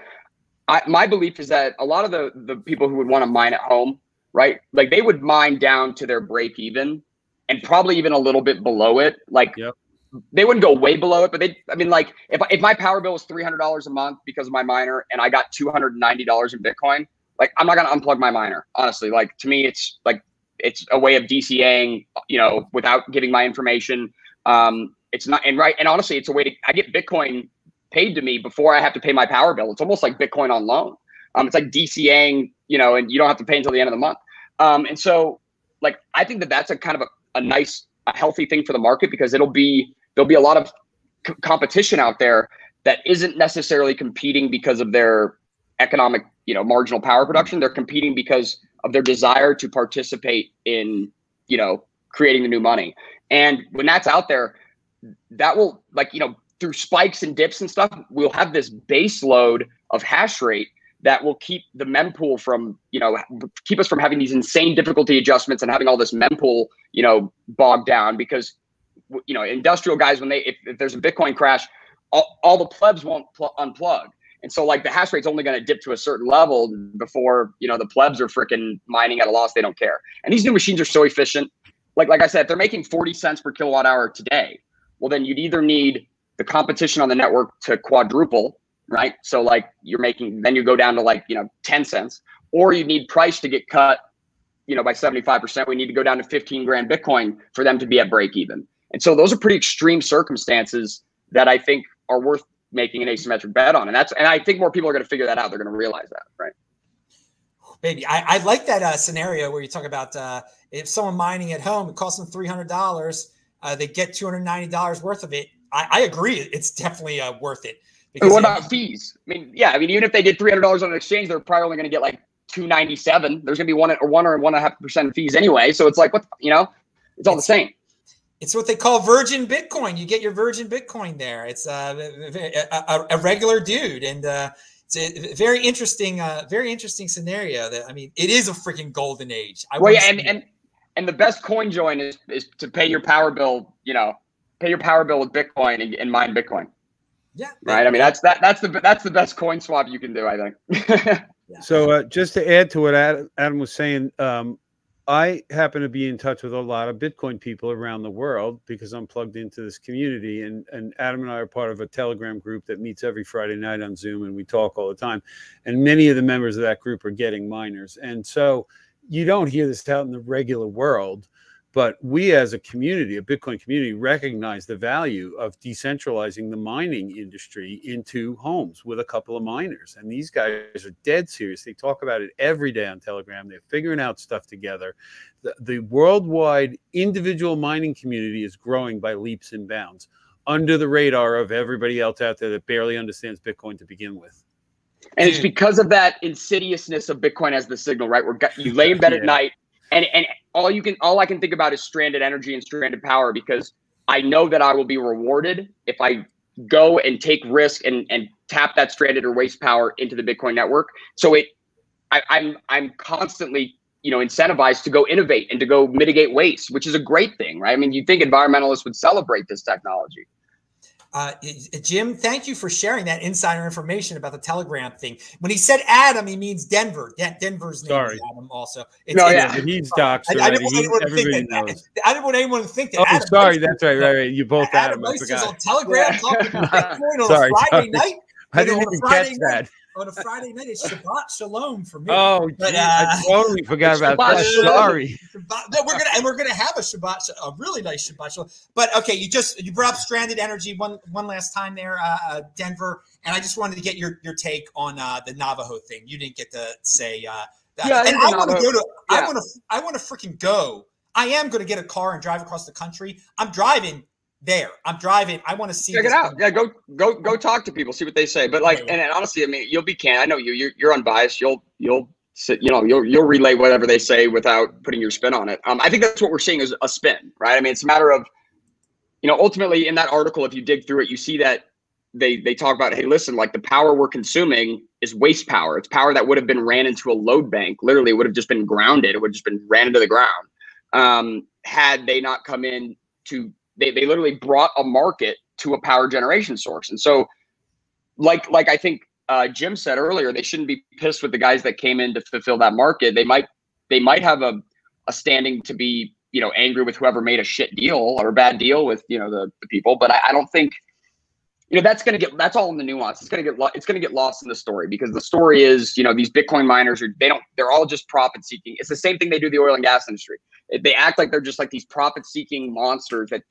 My belief is that a lot of the people who would want to mine at home, right? Like they would mine down to their break even and probably even a little bit below it. Like they wouldn't go way below it, but if my power bill was $300 a month because of my miner and I got $290 in Bitcoin, like I'm not gonna unplug my miner. Honestly, like to me, it's like, it's a way of DCAing, you know, without giving my information. It's not, and right. And honestly, it's a way to, I get Bitcoin paid to me before I have to pay my power bill. It's almost like Bitcoin on loan. It's like DCAing, you know, and you don't have to pay until the end of the month. And so like, I think that that's a kind of a nice, a healthy thing for the market, because there'll be a lot of competition out there that isn't necessarily competing because of their economic, you know, marginal power production. They're competing because of their desire to participate in, you know, creating the new money. And when that's out there, that will, like, you know, through spikes and dips and stuff, we'll have this base load of hash rate that will keep the mempool from, you know, keep us from having these insane difficulty adjustments and having all this mempool, you know, bogged down, because, you know, industrial guys, when they, if there's a Bitcoin crash, all the plebs won't unplug. And so like the hash rate's only going to dip to a certain level before, you know, the plebs are freaking mining at a loss. They don't care. And these new machines are so efficient. Like I said, if they're making 40 cents per kilowatt hour today, well, then you'd either need the competition on the network to quadruple, right? So like you're making, then you go down to like, you know, 10 cents, or you need price to get cut, you know, by 75%. We need to go down to 15 grand Bitcoin for them to be at break even. And so those are pretty extreme circumstances that I think are worth making an asymmetric bet on. And I think more people are going to figure that out. They're going to realize that, right? Maybe. I like that scenario where you talk about if someone mining at home, it costs them $300, they get $290 worth of it. I agree. It's definitely worth it. Because what about fees? I mean, yeah. I mean, even if they did $300 on an exchange, they're probably only going to get like $297. There's going to be 1 or 1.5% fees anyway. So it's like, what, you know, it's all the same. It's what they call virgin Bitcoin. You get your virgin Bitcoin there. It's a regular dude, and it's a very interesting scenario. That, I mean, it is a freaking golden age. And the best coin join is to pay your power bill. You know, pay your power bill with Bitcoin and mine Bitcoin. Yeah. Right. I mean, that's the best coin swap you can do, I think. So just to add to what Adam was saying. I happen to be in touch with a lot of Bitcoin people around the world because I'm plugged into this community, and Adam and I are part of a Telegram group that meets every Friday night on Zoom, and we talk all the time. And many of the members of that group are getting miners. And so you don't hear this out in the regular world, but we as a community, a Bitcoin community, recognize the value of decentralizing the mining industry into homes with a couple of miners. And these guys are dead serious. They talk about it every day on Telegram. They're figuring out stuff together. The worldwide individual mining community is growing by leaps and bounds under the radar of everybody else out there that barely understands Bitcoin to begin with. And it's because of that insidiousness of Bitcoin as the signal, right? Where you lay in bed at night, and all I can think about is stranded energy and stranded power, because I know that I will be rewarded if I go and take risk and tap that stranded or waste power into the Bitcoin network. So I'm constantly, you know, incentivized to go innovate and to go mitigate waste, which is a great thing, right? I mean, you'd think environmentalists would celebrate this technology. Jim, thank you for sharing that insider information about the Telegram thing. When he said Adam, he means Denver. Denver's name is Adam also. He's doxed. I didn't want anyone to think that. I didn't want anyone to think that. Oh, Adam, sorry. That's right. Right. You both Adam. Adam Meister's on Telegram talking about Bitcoin on a Friday night. I didn't even catch that. on a Friday night. It's Shabbat Shalom for me. Oh, but, I totally forgot about that. Sorry. No, we're gonna have a Shabbat, a really nice Shabbat Shalom. But okay, you brought up stranded energy one last time there, Denver, and I just wanted to get your take on the Navajo thing. You didn't get to say. Yeah, and I want to go to. Yeah. I want to freaking go. I am going to get a car and drive across the country. I'm driving. I want to see. Check it out. Yeah, go talk to people, see what they say. But like, and honestly, I mean, you'll be candid. I know you're unbiased. You'll relay whatever they say without putting your spin on it. I think that's what we're seeing is a spin, right? I mean, it's a matter of, ultimately in that article, if you dig through it, you see that they talk about, hey, listen, like the power we're consuming is waste power. It's power that would have been ran into a load bank. Literally, it would have just been grounded. It would have just been ran into the ground had they not come in to. They literally brought a market to a power generation source. And so like I think Jim said earlier, they shouldn't be pissed with the guys that came in to fulfill that market. They might have a standing to be, angry with whoever made a shit deal or a bad deal with, the people. But I don't think, that's all in the nuance. It's going to get lost in the story, because the story is, these Bitcoin miners they're all just profit seeking. It's the same thing they do the oil and gas industry. They act like they're just like these profit-seeking monsters that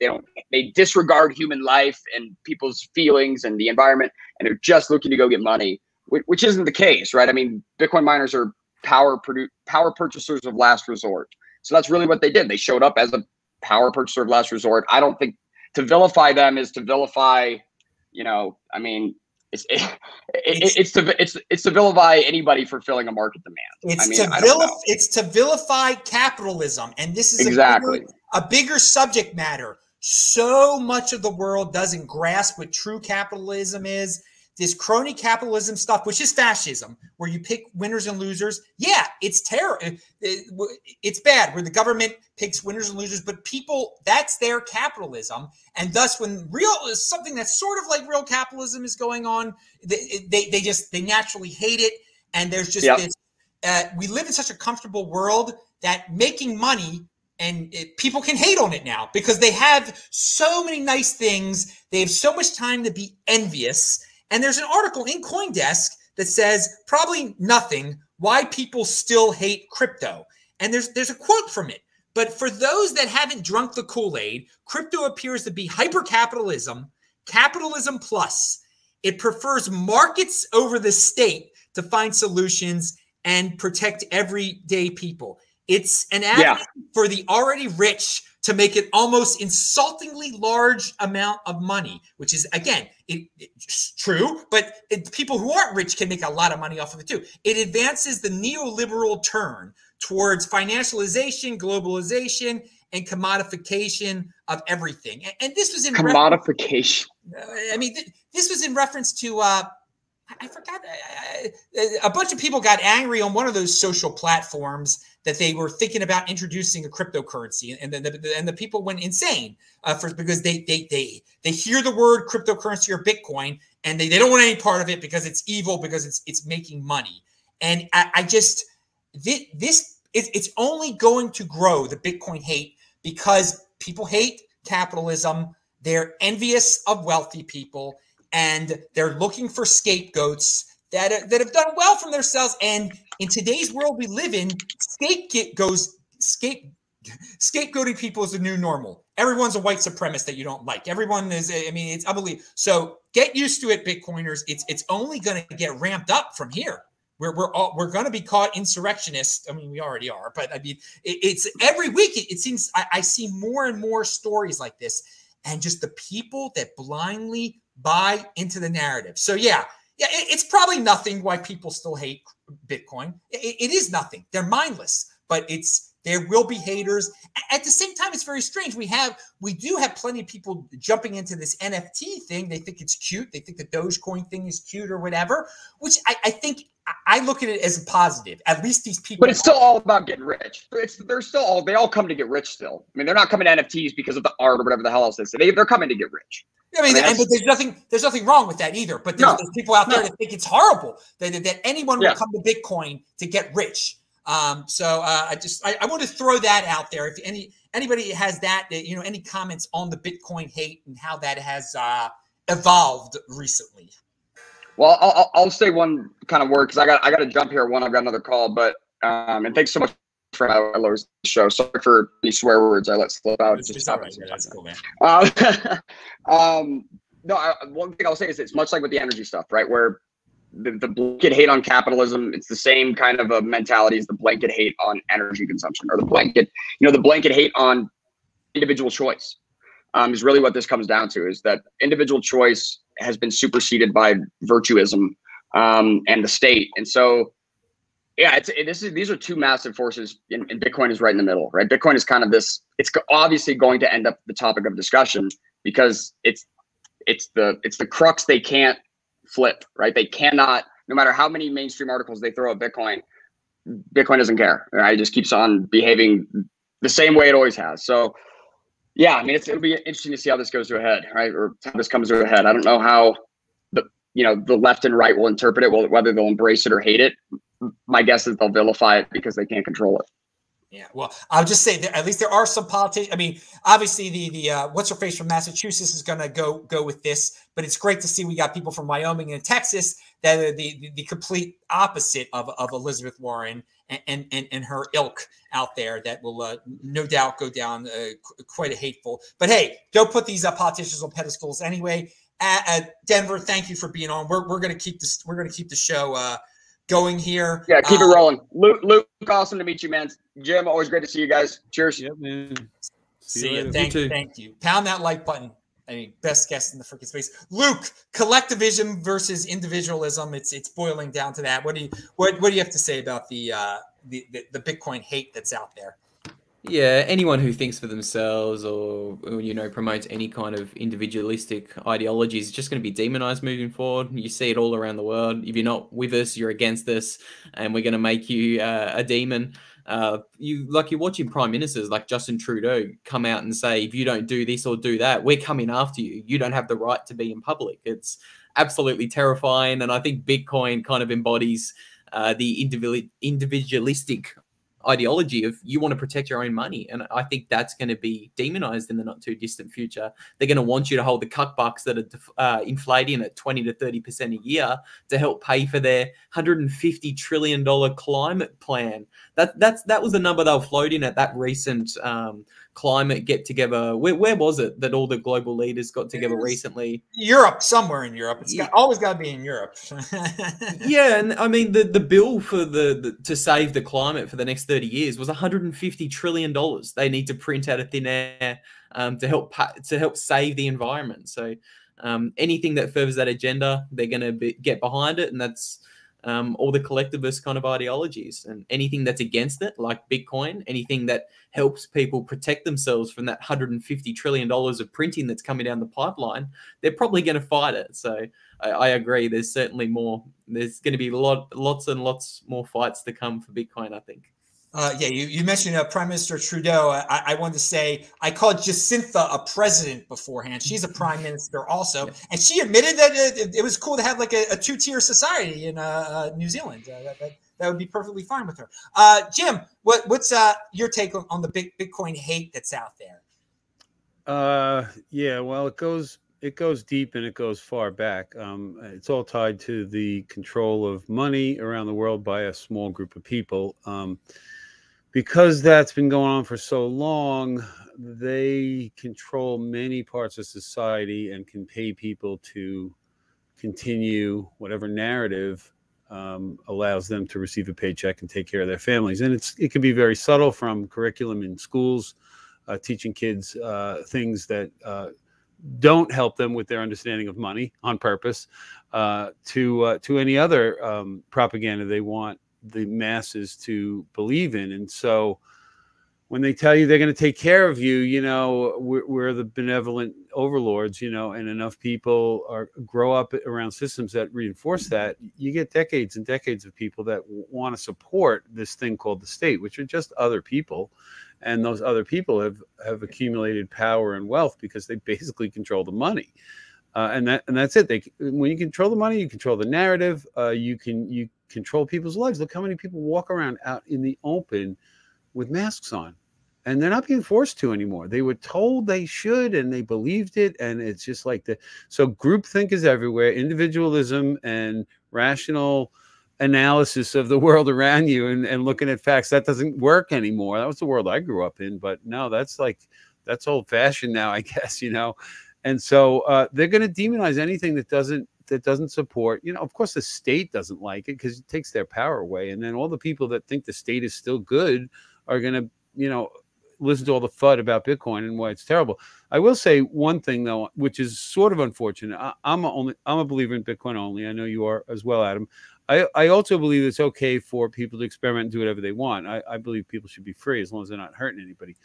they disregard human life and people's feelings and the environment, and they're just looking to go get money, which isn't the case, right? I mean, Bitcoin miners are power purchasers of last resort. So that's really what they did. They showed up as a power purchaser of last resort. I don't think to vilify them is to vilify, I mean, it's to vilify anybody for filling a market demand. It's to vilify capitalism, and this is exactly a bigger subject matter. So much of the world doesn't grasp what true capitalism is. This crony capitalism stuff, which is fascism, where you pick winners and losers. Yeah, it's terrible. It's bad where the government picks winners and losers, but people, that's their capitalism. And thus when something that's sort of like real capitalism is going on, they naturally hate it. And there's just this, we live in such a comfortable world that making money, and people can hate on it now because they have so many nice things. They have so much time to be envious. And there's an article in CoinDesk that says probably nothing, why people still hate crypto. And there's a quote from it. But for those that haven't drunk the Kool-Aid, crypto appears to be hyper-capitalism, capitalism plus. It prefers markets over the state to find solutions and protect everyday people. It's an ad for the already rich to make it almost insultingly large amount of money, which is, again, it's true, but people who aren't rich can make a lot of money off of it too. It advances the neoliberal turn towards financialization, globalization, and commodification of everything. And this was in commodification. I mean, this was in reference to I forgot. A bunch of people got angry on one of those social platforms that they were thinking about introducing a cryptocurrency, and the people went insane because they hear the word cryptocurrency or Bitcoin and they don't want any part of it because it's evil, because it's making money. And I just it's only going to grow, the Bitcoin hate, because people hate capitalism. They're envious of wealthy people. And they're looking for scapegoats that have done well from themselves. And in today's world we live in, scapegoating people is the new normal. Everyone's a white supremacist that you don't like. Everyone is. I mean, it's unbelievable. So get used to it, Bitcoiners. It's only going to get ramped up from here. We're going to be caught insurrectionists. I mean, we already are. But I mean, it's every week. It seems I see more and more stories like this, and just the people that blindly buy into the narrative. So yeah, it's probably nothing why people still hate Bitcoin. It is nothing. They're mindless, but there will be haters. At the same time, it's very strange. We do have plenty of people jumping into this NFT thing. They think it's cute. They think the Dogecoin thing is cute or whatever, which I think I look at it as a positive. At least these people. But it's still all about getting rich. They all come to get rich still. I mean, they're not coming to NFTs because of the art or whatever the hell else it is. They're coming to get rich. I mean, but there's nothing wrong with that either. But there's people out there that think it's horrible that anyone would come to Bitcoin to get rich. I want to throw that out there. If anybody has that, any comments on the Bitcoin hate and how that has evolved recently. Well, I'll say one kind of word because I got to jump here. One, I've got another call, but and thanks so much for Lowe's show. Sorry for the swear words I let slip out. It's just all right. Yeah, that's cool, man. No, one thing I'll say is it's much like with the energy stuff, right? Where the blanket hate on capitalism, it's the same kind of a mentality as the blanket hate on energy consumption, or the blanket, you know, the blanket hate on individual choice is really what this comes down to, is that individual choice has been superseded by virtuism and the state. And so, yeah, these are two massive forces, and Bitcoin is right in the middle, right? Bitcoin is kind of this, it's obviously going to end up the topic of discussion because it's the crux they can't flip, right? They cannot, no matter how many mainstream articles they throw at Bitcoin, Bitcoin doesn't care, right? It just keeps on behaving the same way it always has. So yeah, I mean, it'll be interesting to see how this goes to a head, right? Or how this comes to a head. I don't know how the left and right will interpret it, whether they'll embrace it or hate it. My guess is they'll vilify it because they can't control it. Yeah, well, I'll just say that at least there are some politicians. I mean, obviously the what's her face from Massachusetts is going to go with this, but it's great to see we got people from Wyoming and Texas that are the complete opposite of Elizabeth Warren and her ilk out there that will no doubt go down quite a hateful. But hey, don't put these politicians on pedestals anyway. Denver, thank you for being on. We're going to keep this. We're going to keep the show going here. Yeah, keep it rolling. Luke, awesome to meet you, man. Jim, always great to see you guys. Cheers. Yep, man. See you. Thank you. Pound that like button. I mean, best guest in the freaking space. Luke, collectivism versus individualism. It's boiling down to that. What do you have to say about the Bitcoin hate that's out there? Yeah, anyone who thinks for themselves or, you know, promotes any kind of individualistic ideology is just going to be demonized moving forward. You see it all around the world. If you're not with us, you're against us, and we're going to make you a demon. You're watching prime ministers like Justin Trudeau come out and say, if you don't do this or do that, we're coming after you. You don't have the right to be in public. It's absolutely terrifying. And I think Bitcoin kind of embodies the individualistic ideology of you want to protect your own money. And I think that's going to be demonized in the not too distant future. They're going to want you to hold the cuck bucks that are inflating at 20 to 30% a year to help pay for their $150 trillion climate plan. That was the number they were floating at that recent climate get together. Where was it that all the global leaders got together recently? Europe, somewhere in Europe. It's always got to be in Europe. Yeah, and I mean the bill for to save the climate for the next 30 years was $150 trillion. They need to print out of thin air to help save the environment. So anything that furthers that agenda, they're going to get behind it, and that's all the collectivist kind of ideologies, and anything that's against it, like Bitcoin, anything that helps people protect themselves from that $150 trillion of printing that's coming down the pipeline, they're probably going to fight it. So I agree. There's certainly more. There's going to be lots and lots more fights to come for Bitcoin, I think. Yeah, you mentioned Prime Minister Trudeau. I wanted to say I called Jacinta a president beforehand. She's a prime minister also, and she admitted that it was cool to have like a two-tier society in New Zealand. That would be perfectly fine with her. Jim, what's your take on the Bitcoin hate that's out there? Yeah, well, it goes deep and it goes far back. It's all tied to the control of money around the world by a small group of people. Because that's been going on for so long, they control many parts of society and can pay people to continue whatever narrative allows them to receive a paycheck and take care of their families. And it can be very subtle, from curriculum in schools, teaching kids things that don't help them with their understanding of money on purpose, to any other propaganda they want the masses to believe in. And so when they tell you they're going to take care of you, you know, we're the benevolent overlords, you know, and enough people grow up around systems that reinforce that, you get decades and decades of people that want to support this thing called the state, which are just other people. And those other people have accumulated power and wealth because they basically control the money. And that's it. When you control the money, you control the narrative. You control people's lives. Look how many people walk around out in the open with masks on. and they're not being forced to anymore. They were told they should, and they believed it, and it's just like the so groupthink is everywhere. Individualism and rational analysis of the world around you and looking at facts, that doesn't work anymore. That was the world I grew up in, but no, that's like that's old-fashioned now, I guess, you know. And so they're going to demonize anything that doesn't support, you know. Of course, the state doesn't like it because it takes their power away, and then all the people that think the state is still good are going to, you know, listen to all the FUD about Bitcoin and why it's terrible. I will say one thing though, which is sort of unfortunate. I'm a believer in Bitcoin only. I know you are as well, Adam. I also believe it's okay for people to experiment and do whatever they want. I believe people should be free as long as they're not hurting anybody.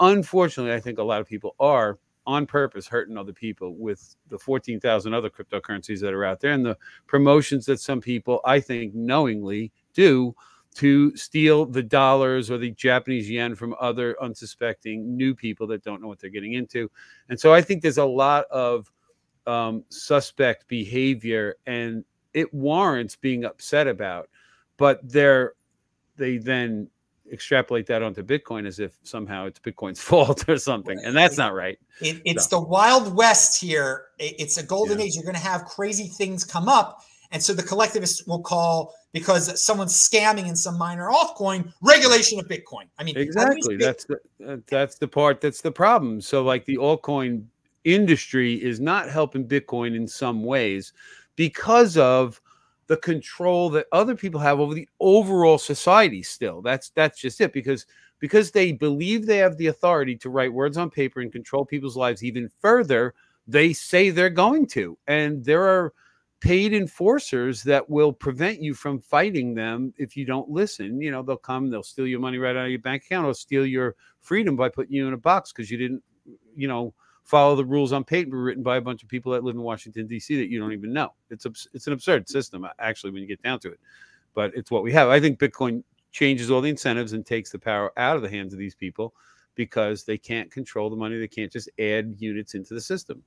Unfortunately, I think a lot of people are on purpose hurting other people with the 14,000 other cryptocurrencies that are out there and the promotions that some people, I think, knowingly do to steal the dollars or the Japanese yen from other unsuspecting new people that don't know what they're getting into. And so I think there's a lot of suspect behavior, and it warrants being upset about, but they then extrapolate that onto Bitcoin as if somehow it's Bitcoin's fault or something. And that's not right. It's the Wild West here. It's a golden age. You're going to have crazy things come up. And so the collectivists will call, because someone's scamming in some minor altcoin, regulation of Bitcoin. I mean, exactly. That's the part that's the problem. So like the altcoin industry is not helping Bitcoin in some ways because of the control that other people have over the overall society still. That's just it, because they believe they have the authority to write words on paper and control people's lives even further. They say they're going to, and there are paid enforcers that will prevent you from fighting them if you don't listen. You know, they'll come, they'll steal your money right out of your bank account, or steal your freedom by putting you in a box because you didn't, you know, follow the rules on paper written by a bunch of people that live in Washington, D.C. that you don't even know. It's an absurd system, actually, when you get down to it. But it's what we have. I think Bitcoin changes all the incentives and takes the power out of the hands of these people because they can't control the money. They can't just add units into the system.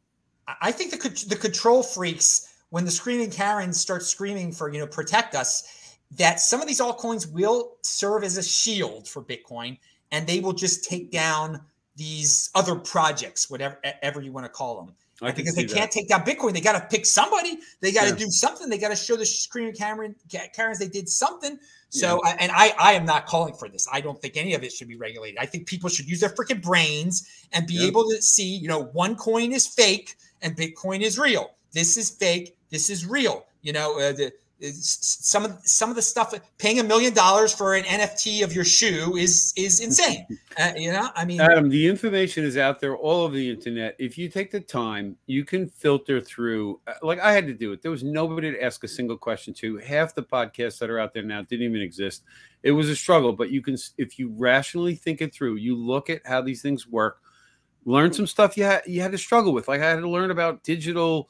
I think the control freaks, when the screaming Karens start screaming for, you know, protect us, that some of these altcoins will serve as a shield for Bitcoin, and they will just take down these other projects, whatever you want to call them. Because they can't take down Bitcoin. They got to pick somebody. They got to do something. They got to show the screaming Karens they did something. So, and I am not calling for this. I don't think any of it should be regulated. I think people should use their freaking brains and be able to see, you know, one coin is fake and Bitcoin is real. This is fake. This is real. You know, some of the stuff, paying $1 million for an NFT of your shoe is insane. You know, I mean, Adam, the information is out there all over the internet. If you take the time, you can filter through. Like I had to do it. There was nobody to ask a single question to. Half the podcasts that are out there now didn't even exist. It was a struggle, but you can, if you rationally think it through, you look at how these things work, learn some stuff you had to struggle with. Like I had to learn about digital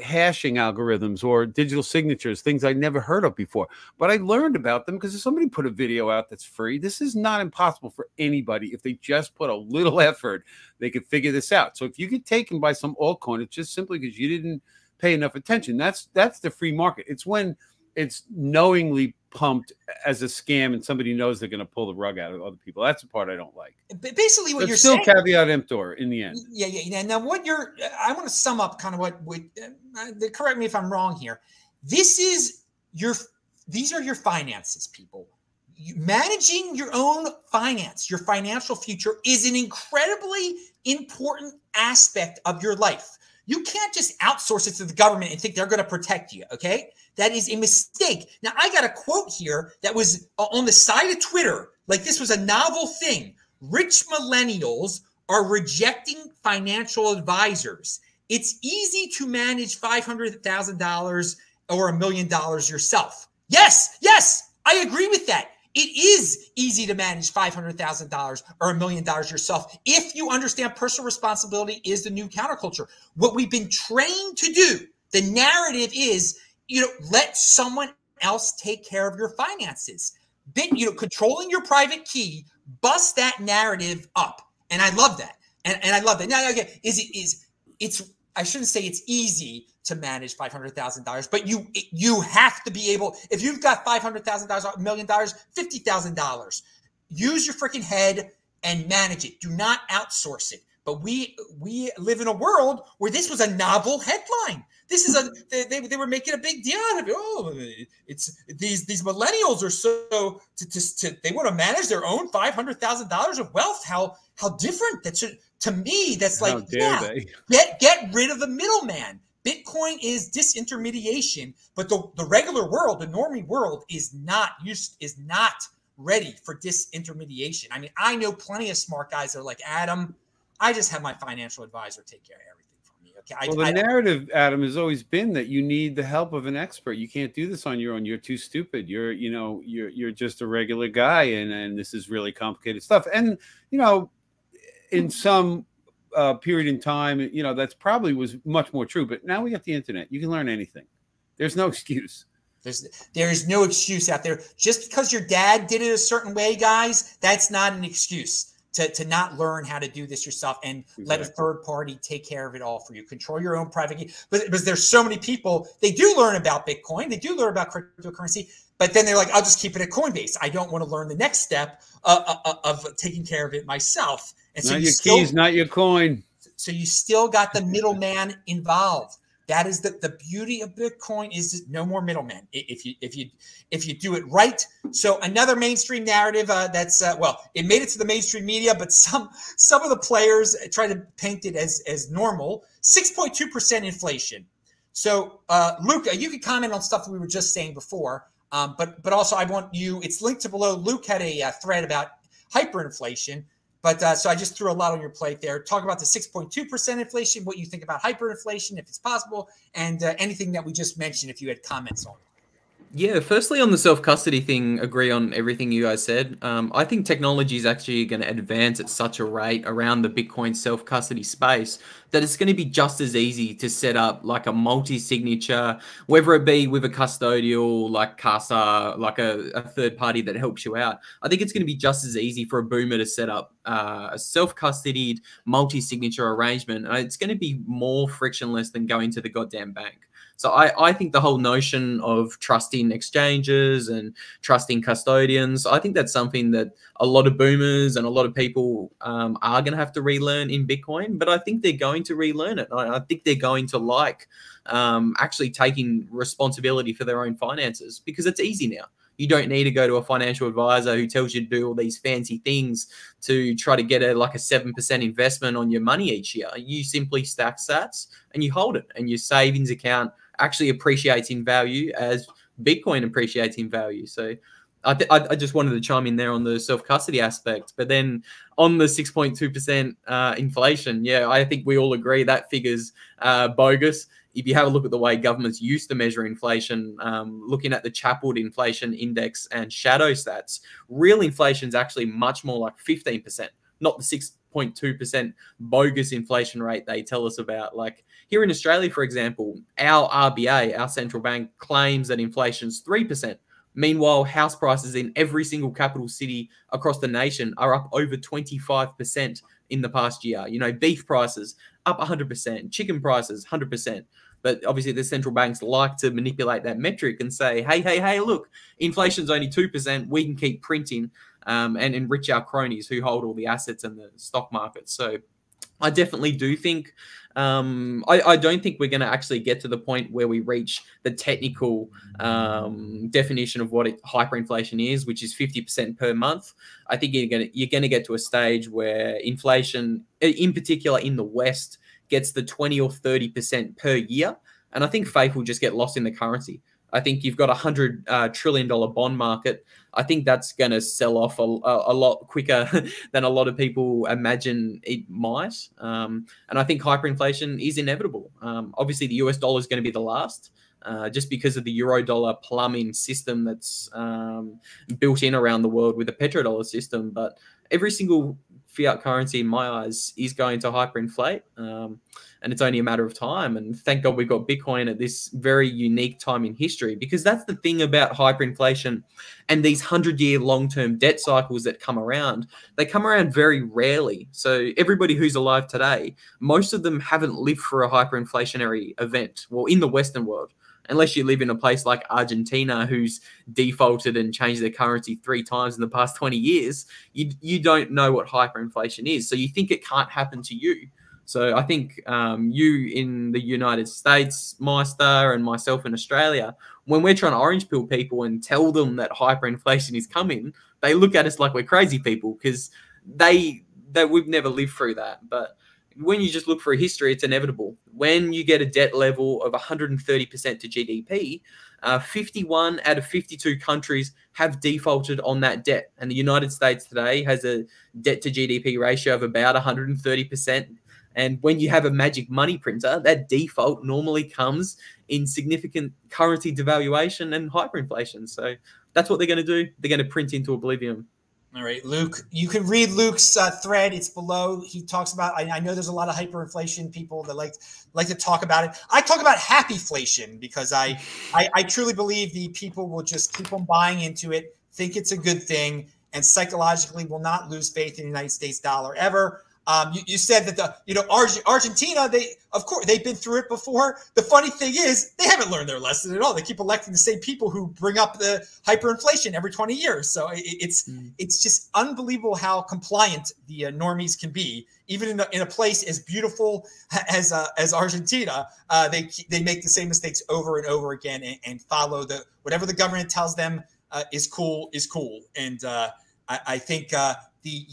hashing algorithms or digital signatures, things I never heard of before. But I learned about them because if somebody put a video out that's free, this is not impossible for anybody. If they just put a little effort, they could figure this out. So if you get taken by some altcoin, it's just simply because you didn't pay enough attention. That's the free market. It's when it's knowingly pumped as a scam and somebody knows they're going to pull the rug out of other people. That's the part I don't like. But basically what you're saying, still caveat emptor in the end. Yeah. Now I want to sum up kind of what would, correct me if I'm wrong here. These are your finances, people. Managing your own finance, your financial future is an incredibly important aspect of your life. You can't just outsource it to the government and think they're going to protect you, okay? That is a mistake. Now, I got a quote here that was on the side of Twitter. Like, this was a novel thing. Rich millennials are rejecting financial advisors. It's easy to manage $500,000 or $1 million yourself. Yes, I agree with that. It is easy to manage $500,000 or $1 million yourself if you understand personal responsibility is the new counterculture. What we've been trained to do, the narrative is, you know, let someone else take care of your finances. Then, you know, controlling your private key, bust that narrative up. And I love that. And I love that. Now, okay, I shouldn't say it's easy to manage $500,000, but you have to be able, if you've got $500,000, $1 million, $50,000, use your freaking head and manage it. Do not outsource it. But we live in a world where this was a novel headline. This is they were making a big deal out of it. Oh, it's these millennials are so they want to manage their own $500,000 of wealth. How different that should, to me. That's like, yeah, get rid of the middleman. Bitcoin is disintermediation, but the regular world, the normie world, is not ready for disintermediation. I mean, I know plenty of smart guys that are like, Adam, I just have my financial advisor take care of everything for me. Okay. Well, the narrative, Adam, has always been that you need the help of an expert. You can't do this on your own. You're too stupid. You're just a regular guy, and this is really complicated stuff. And in some period in time, that's probably was much more true, but now we got the internet. You can learn anything. There's no excuse. There is no excuse out there. Just because your dad did it a certain way, guys, that's not an excuse to not learn how to do this yourself and let a third party take care of it all for you. Control your own private key. But because there's so many people, they do learn about Bitcoin. They do learn about cryptocurrency, but then they're like, I'll just keep it at Coinbase. I don't want to learn the next step of taking care of it myself. And so not your keys, not your coin. So you still got the middleman involved. That is the beauty of Bitcoin, is no more middlemen if you do it right. So another mainstream narrative it made it to the mainstream media, but some of the players try to paint it as normal. 6.2% inflation. So Luke, you could comment on stuff that we were just saying before, but also I want you. It's linked to below. Luke had a thread about hyperinflation. But so I just threw a lot on your plate there. Talk about the 6.2% inflation, what you think about hyperinflation, if it's possible, and anything that we just mentioned, if you had comments on it. Yeah, firstly, on the self-custody thing, agree on everything you guys said. I think technology is actually going to advance at such a rate around the Bitcoin self-custody space that it's going to be just as easy to set up like a multi-signature, whether it be with a custodial like CASA, like a third party that helps you out. I think it's going to be just as easy for a boomer to set up a self-custodied multi-signature arrangement. And it's going to be more frictionless than going to the goddamn bank. So I think the whole notion of trusting exchanges and trusting custodians, I think that's something that a lot of boomers and a lot of people are going to have to relearn in Bitcoin, but I think they're going to relearn it. I think they're going to actually taking responsibility for their own finances, because it's easy now. You don't need to go to a financial advisor who tells you to do all these fancy things to try to get a 7% investment on your money each year. You simply stack sats and you hold it, and your savings account actually appreciates in value as Bitcoin appreciates in value. So I just wanted to chime in there on the self-custody aspect. But then on the 6.2% inflation, yeah, I think we all agree that figure's bogus. If you have a look at the way governments used to measure inflation, looking at the Chapwood inflation index and shadow stats, real inflation is actually much more like 15%, not the 6.2% bogus inflation rate they tell us about. Like here in Australia, for example, our RBA, our central bank, claims that inflation's 3%. Meanwhile, house prices in every single capital city across the nation are up over 25% in the past year. Beef prices up 100%, chicken prices 100%. But obviously the central banks like to manipulate that metric and say, hey, look, inflation's only 2%. We can keep printing and enrich our cronies who hold all the assets in the stock market. So I definitely do think I don't think we're going to actually get to the point where we reach the technical definition of what hyperinflation is, which is 50% per month. I think you're going to get to a stage where inflation, in particular in the West, gets the 20 or 30% per year. And I think faith will just get lost in the currency. I think you've got $100 trillion bond market. I think that's going to sell off a lot quicker than a lot of people imagine it might. And I think hyperinflation is inevitable. Obviously, the US dollar is going to be the last, just because of the euro dollar plumbing system that's built in around the world with the petrodollar system. But every single fiat currency, in my eyes, is going to hyperinflate. And it's only a matter of time. And thank God we've got Bitcoin at this very unique time in history, because that's the thing about hyperinflation and these 100-year long-term debt cycles that come around. They come around very rarely. So everybody who's alive today, most of them haven't lived for a hyperinflationary event, well, in the Western world. unless you live in a place like Argentina, who's defaulted and changed their currency 3 times in the past 20 years, you don't know what hyperinflation is. So you think it can't happen to you. So I think you in the United States, Meister, and myself in Australia, when we're trying to orange pill people and tell them that hyperinflation is coming, they look at us like we're crazy people because we've never lived through that. But when you just look through history, it's inevitable. When you get a debt level of 130% to GDP, 51 out of 52 countries have defaulted on that debt. And the United States today has a debt to GDP ratio of about 130%. And when you have a magic money printer, that default normally comes in significant currency devaluation and hyperinflation. So that's what they're going to do. They're going to print into oblivion. All right, Luke, you can read Luke's thread. It's below. He talks about, I know there's a lot of hyperinflation people that like to talk about it. I talk about happyflation because I truly believe the people will just keep on buying into it, think it's a good thing, and psychologically will not lose faith in the United States dollar ever. You said that Argentina, of course they've been through it before. The funny thing is they haven't learned their lesson at all. They keep electing the same people who bring up the hyperinflation every 20 years. So it's just unbelievable how compliant the normies can be, even in a place as beautiful as Argentina. They make the same mistakes over and over again and follow whatever the government tells them is cool. And I think.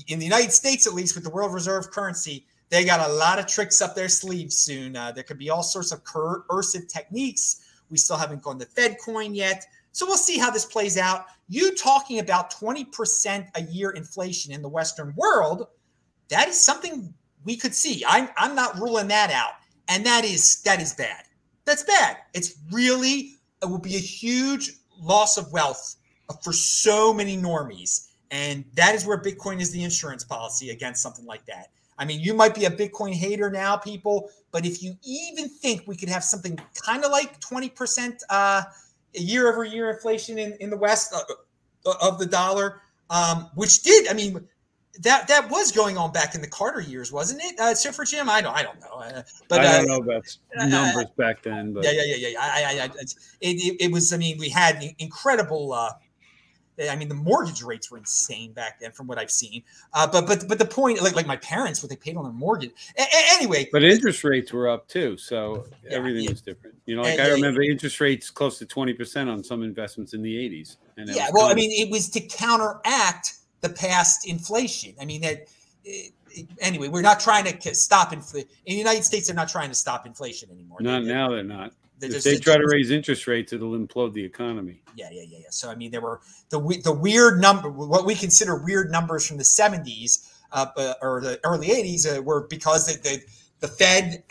In the United States, at least, with the world reserve currency, they got a lot of tricks up their sleeves soon. There could be all sorts of coercive techniques. We still haven't gone to Fed coin yet. So we'll see how this plays out. You talking about 20% a year inflation in the Western world, that is something we could see. I'm not ruling that out. And that is bad. That's bad. It will be a huge loss of wealth for so many normies. And that is where Bitcoin is the insurance policy against something like that. I mean, you might be a Bitcoin hater now, people, but if you even think we could have something kind of like 20% year-over-year inflation in the West of the dollar, which did, I mean, that was going on back in the Carter years, wasn't it? Surfer Jim, I don't know. I don't know about numbers back then. But. Yeah. It was, I mean, we had incredible I mean, the mortgage rates were insane back then, from what I've seen. But the point, like my parents, what they paid on their mortgage. Anyway, but interest rates were up too, so everything was different. You know, like I remember interest rates close to 20% on some investments in the 80s. And well, I mean, it was to counteract the past inflation. I mean, anyway, we're not trying to stop inflation in the United States. They're not trying to stop inflation anymore. Now they're not. If they try to raise interest rates, it'll implode the economy. Yeah. So, I mean, there were the weird number, what we consider weird numbers from the 70s or the early 80s were because the Fed,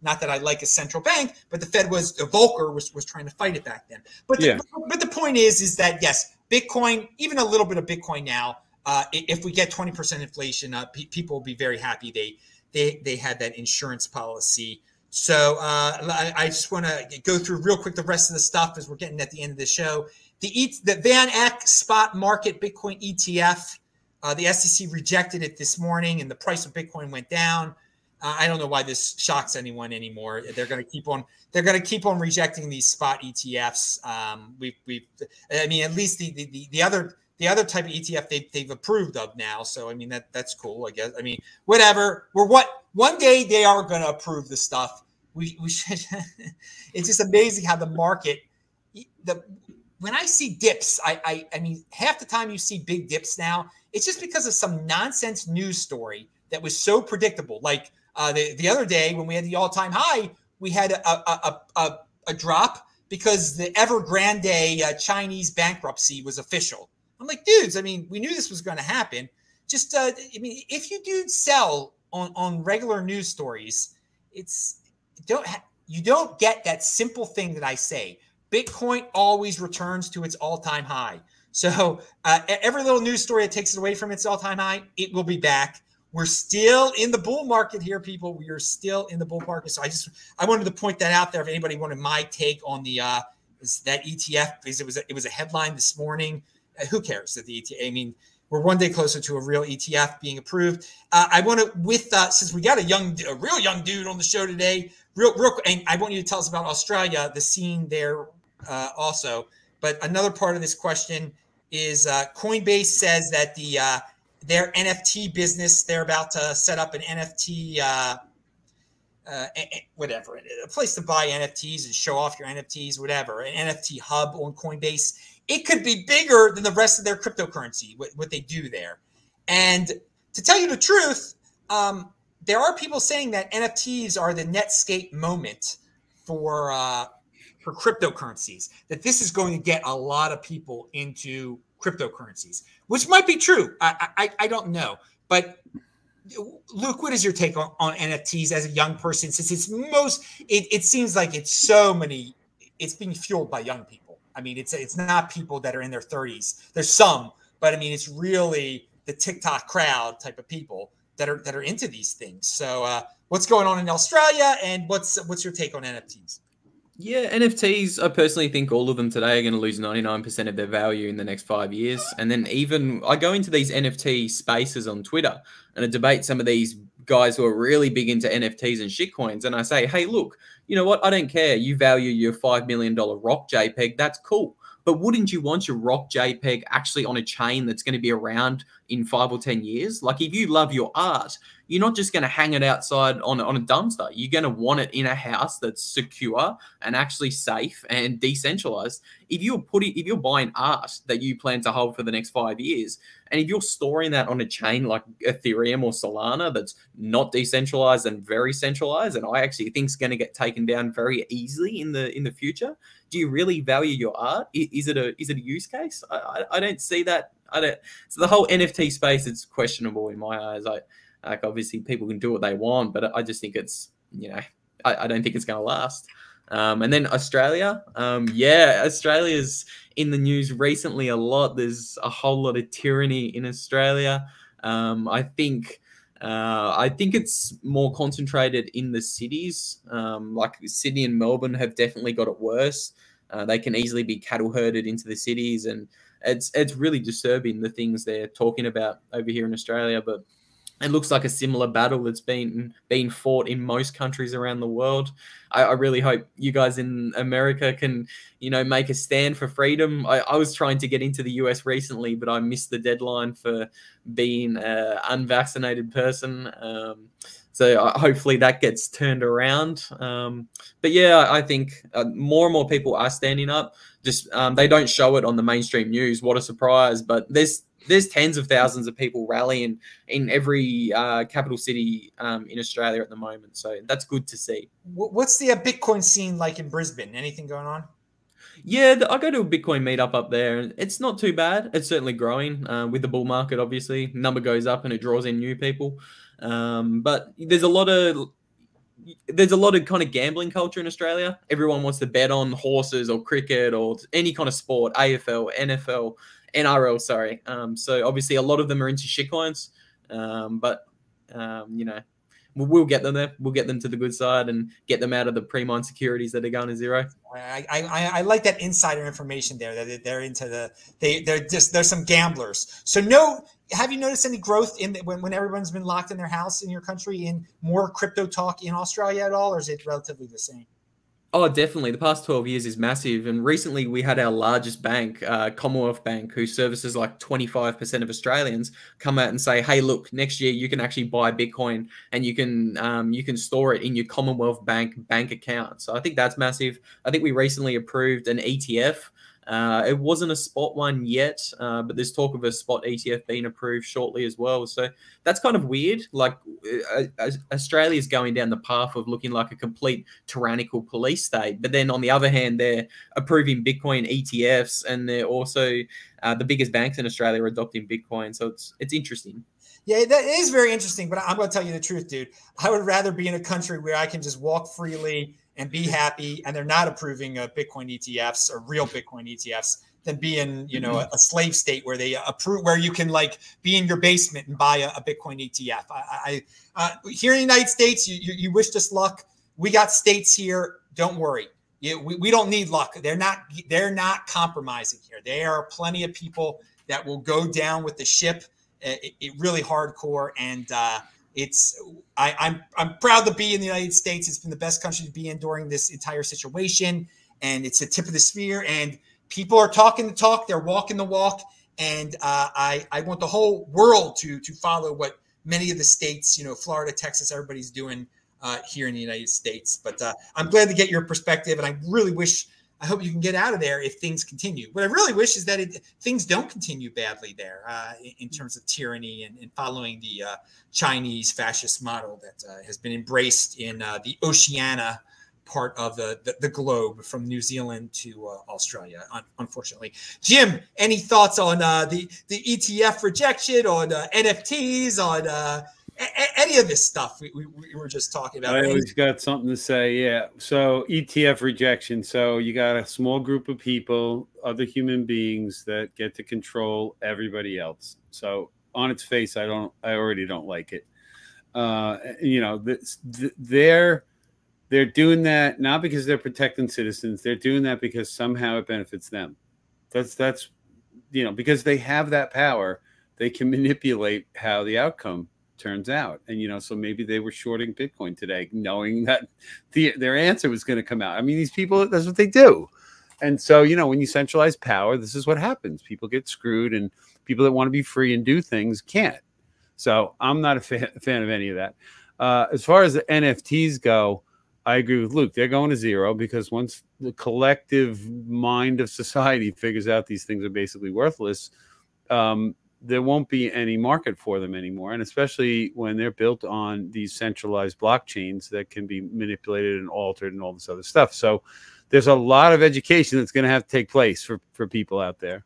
not that I like a central bank, but the Fed Volcker was trying to fight it back then. But the point is that, yes, Bitcoin, even a little bit of Bitcoin now, if we get 20% inflation, people will be very happy they had that insurance policy. So I just want to go through real quick the rest of the stuff as we're getting at the end of the show. The Van Eck spot market Bitcoin ETF, the SEC rejected it this morning, and the price of Bitcoin went down. I don't know why this shocks anyone anymore. They're going to keep on rejecting these spot ETFs. I mean, at least the other type of ETF they've approved of now. So I mean that's cool, I guess. I mean, whatever. One day they are going to approve the stuff. We should. It's just amazing how the market. When I see dips, I mean, half the time you see big dips now. It's just because of some nonsense news story that was so predictable. Like the other day when we had the all-time high, we had a drop because the Evergrande Chinese bankruptcy was official. I'm like, dudes. I mean, we knew this was going to happen. Just, I mean, if you do sell. On regular news stories, you don't get that simple thing that I say. Bitcoin always returns to its all-time high. So every little news story that takes it away from its all-time high, it will be back. We're still in the bull market here, people. We are still in the bull market. So I wanted to point that out there. If anybody wanted my take on the that ETF, because it was a headline this morning. Who cares that the ETF? I mean. We're one day closer to a real ETF being approved. I want to, since we got a real young dude on the show today, real, and I want you to tell us about Australia, the scene there also. But another part of this question is Coinbase says that their NFT business, they're about to set up an NFT, whatever, a place to buy NFTs and show off your NFTs, whatever, an NFT hub on Coinbase. It could be bigger than the rest of their cryptocurrency, what they do there. And to tell you the truth, there are people saying that NFTs are the Netscape moment for cryptocurrencies, that this is going to get a lot of people into cryptocurrencies, which might be true. I don't know. But Luke, what is your take on NFTs as a young person? Since it's it seems like it's it's being fueled by young people. I mean, it's not people that are in their 30s. There's some, but I mean, it's really the TikTok crowd type of people that are into these things. So what's going on in Australia, and what's your take on NFTs? Yeah, NFTs, I personally think all of them today are going to lose 99% of their value in the next 5 years. And then even I go into these NFT spaces on Twitter and I debate some of these guys who are really big into NFTs and shitcoins. And I say, hey, look, you know what? I don't care. You value your $5 million rock JPEG. That's cool. But wouldn't you want your rock JPEG actually on a chain that's going to be around in 5 or 10 years? Like, if you love your art, you're not just going to hang it outside on a dumpster. You're going to want it in a house that's secure and actually safe and decentralized. If you're buying art that you plan to hold for the next 5 years, and if you're storing that on a chain like Ethereum or Solana that's not decentralized and very centralized, and I actually think is going to get taken down very easily in the future, do you really value your art? Is it a use case? I don't see that. I don't. So the whole NFT space, it's questionable in my eyes. Like, obviously people can do what they want, but I just think it's, you know, I don't think it's going to last. And then Australia, Australia's in the news recently a lot. There's a whole lot of tyranny in Australia. I think it's more concentrated in the cities. Like Sydney and Melbourne have definitely got it worse. They can easily be cattle herded into the cities, and it's really disturbing the things they're talking about over here in Australia. But it looks like a similar battle that's been fought in most countries around the world. I really hope you guys in America can, you know, make a stand for freedom. I was trying to get into the US recently, but I missed the deadline for being an unvaccinated person. So hopefully that gets turned around. But yeah, I think more and more people are standing up. Just they don't show it on the mainstream news. What a surprise. But there's tens of thousands of people rallying in every capital city in Australia at the moment. So that's good to see. What's the Bitcoin scene like in Brisbane? Anything going on? Yeah, I go to a Bitcoin meetup up there, and it's not too bad. It's certainly growing with the bull market, obviously. Number goes up and it draws in new people. But there's a lot of kind of gambling culture in Australia. Everyone wants to bet on horses or cricket or any kind of sport, AFL, NFL, NRL, sorry. So obviously a lot of them are into shitcoins, you know, we'll get them there. We'll get them to the good side and get them out of the pre-mined securities that are going to zero. I like that insider information there. That they're into they're some gamblers. So have you noticed any growth in when everyone's been locked in their house in your country in more crypto talk in Australia at all, or is it relatively the same? Oh, definitely. The past 12 years is massive. And recently we had our largest bank, Commonwealth Bank, who services like 25% of Australians, come out and say, hey, look, next year you can actually buy Bitcoin and you can store it in your Commonwealth Bank account. So I think that's massive. I think we recently approved an ETF. It wasn't a spot one yet, but there's talk of a spot ETF being approved shortly as well. So that's kind of weird. Like Australia's going down the path of looking like a complete tyrannical police state. But then on the other hand, they're approving Bitcoin ETFs, and they're also the biggest banks in Australia are adopting Bitcoin. So it's interesting. Yeah, that is very interesting. But I'm going to tell you the truth, dude. I would rather be in a country where I can just walk freely and be happy, and they're not approving Bitcoin ETFs or real Bitcoin ETFs, than be in, you know, a slave state where they approve, where you can like be in your basement and buy a Bitcoin ETF. I here in the United States, you wished us luck. We got states here. Don't worry, we don't need luck. They're not compromising here. There are plenty of people that will go down with the ship. It really hardcore, and I'm proud to be in the United States. It's been the best country to be in during this entire situation, and it's the tip of the spear. And people are talking the talk, they're walking the walk, and I want the whole world to follow what many of the states, you know, Florida, Texas, everybody's doing here in the United States. But I'm glad to get your perspective, and I really wish. I hope you can get out of there if things continue. What I really wish is that things don't continue badly there in terms of tyranny and following the Chinese fascist model that has been embraced in the Oceania part of the globe, from New Zealand to Australia, unfortunately. Jim, any thoughts on the ETF rejection, on NFTs, on any of this stuff we were just talking about? I always got something to say. Yeah. So ETF rejection. So you got a small group of people, other human beings, that get to control everybody else. So on its face, I already don't like it. You know, they're doing that not because they're protecting citizens. They're doing that because somehow it benefits them. That's, you know, because they have that power, they can manipulate how the outcome turns out. And, you know, so maybe they were shorting Bitcoin today, knowing that their answer was going to come out. I mean, these people, that's what they do. And so, you know, when you centralize power, this is what happens. People get screwed, and people that want to be free and do things can't. So I'm not a fan of any of that. As far as the NFTs go, I agree with Luke. They're going to zero, because once the collective mind of society figures out these things are basically worthless, there won't be any market for them anymore. And especially when they're built on these centralized blockchains that can be manipulated and altered and all this other stuff. So there's a lot of education that's going to have to take place for people out there.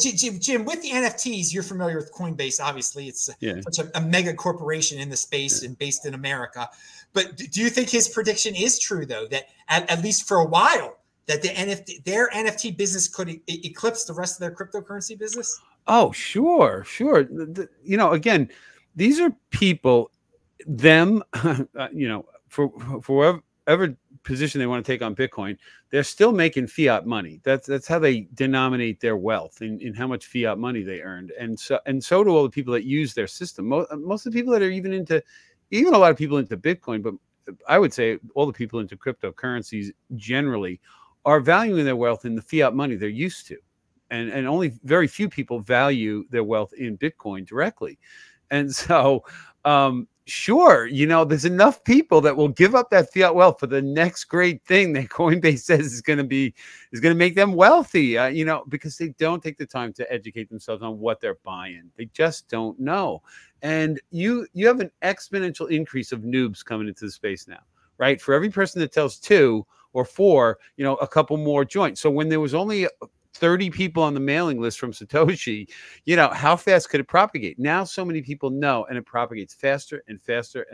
Jim, with the NFTs, you're familiar with Coinbase. Obviously, it's such a mega corporation in the space and based in America. But do you think his prediction is true, though, that at least for a while, that the their NFT business could eclipse the rest of their cryptocurrency business? Oh, sure, sure. You know, again, these are people, them, you know, for whatever position they want to take on Bitcoin, they're still making fiat money. That's how they denominate their wealth, in how much fiat money they earned. And so do all the people that use their system. Most of the people that are even a lot of people into Bitcoin, but I would say all the people into cryptocurrencies generally are valuing their wealth in the fiat money they're used to. And only very few people value their wealth in Bitcoin directly. And so, sure, you know, there's enough people that will give up that fiat wealth for the next great thing that Coinbase says is going to make them wealthy, you know, because they don't take the time to educate themselves on what they're buying. They just don't know. And you have an exponential increase of noobs coming into the space now, right? For every person that tells 2 or 4, you know, a couple more join. So when there was only 30 people on the mailing list from Satoshi, you know, how fast could it propagate? Now so many people know, and it propagates faster and faster.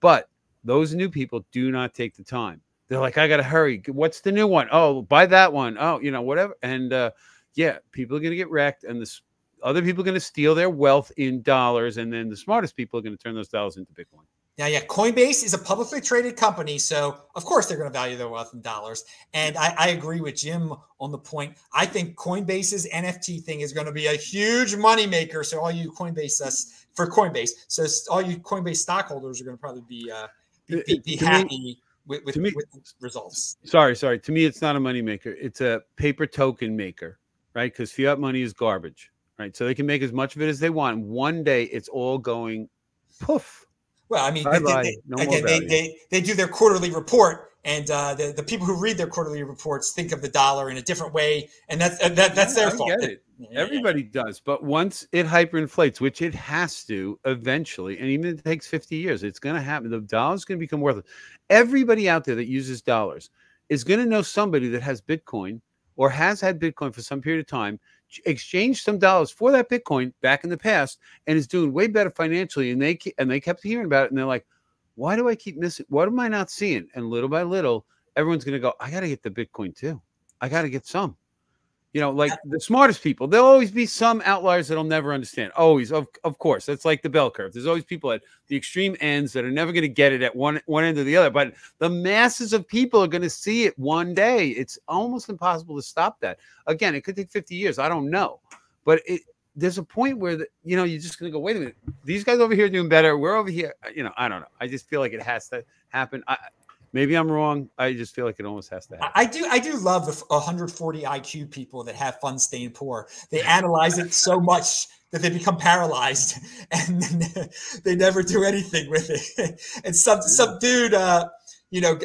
But those new people do not take the time. They're like, I got to hurry. What's the new one? Oh, buy that one. Oh, you know, whatever. And yeah, people are going to get wrecked, and the other people are going to steal their wealth in dollars. And then the smartest people are going to turn those dollars into Bitcoin. Now, yeah, Coinbase is a publicly traded company, so of course they're going to value their wealth in dollars. And I agree with Jim on the point. I think Coinbase's NFT thing is going to be a huge moneymaker. So all you Coinbase stockholders are going to probably be happy with results. Sorry. To me, it's not a moneymaker. It's a paper token maker, right? Because fiat money is garbage, right? So they can make as much of it as they want. One day, it's all going poof. Well, I mean, they do their quarterly report, and the people who read their quarterly reports think of the dollar in a different way, and that's their fault. Everybody does, but once it hyperinflates, which it has to eventually, and even if it takes 50 years, it's going to happen. The dollar's going to become worthless. Everybody out there that uses dollars is going to know somebody that has Bitcoin or has had Bitcoin for some period of time, exchanged some dollars for that Bitcoin back in the past, and is doing way better financially. And they kept hearing about it, and they're like, why do I keep missing? What am I not seeing? And little by little, everyone's going to go, I got to get the Bitcoin too. I got to get some, you know, like the smartest people, there'll always be some outliers that I'll never understand. Always. Of course, that's like the bell curve. There's always people at the extreme ends that are never going to get it at one end or the other, but the masses of people are going to see it one day. It's almost impossible to stop that. Again, it could take 50 years. I don't know, but there's a point where, you know, you're just going to go, wait a minute, these guys over here are doing better. We're over here. You know, I don't know. I just feel like it has to happen. Maybe I'm wrong. I just feel like it almost has to happen. I do love the 140 IQ people that have fun staying poor. They analyze it so much that they become paralyzed and they never do anything with it. And some dude, you know,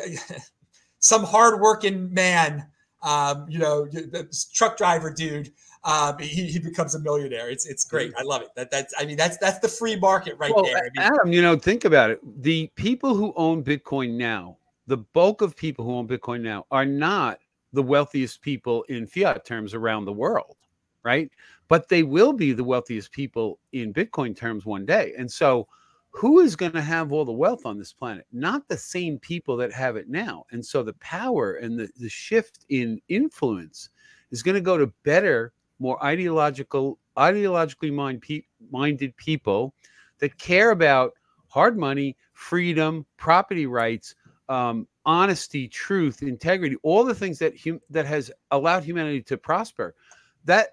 some hardworking man, you know, truck driver dude, he becomes a millionaire. It's great. I love it. That's the free market right there. Adam, you know, think about it. The people who own Bitcoin now, the bulk of people who own Bitcoin now are not the wealthiest people in fiat terms around the world, right? But they will be the wealthiest people in Bitcoin terms one day. And so who is going to have all the wealth on this planet? Not the same people that have it now. And so the power and the shift in influence is going to go to better, more ideologically minded people that care about hard money, freedom, property rights, honesty, truth, integrity, all the things that has allowed humanity to prosper. That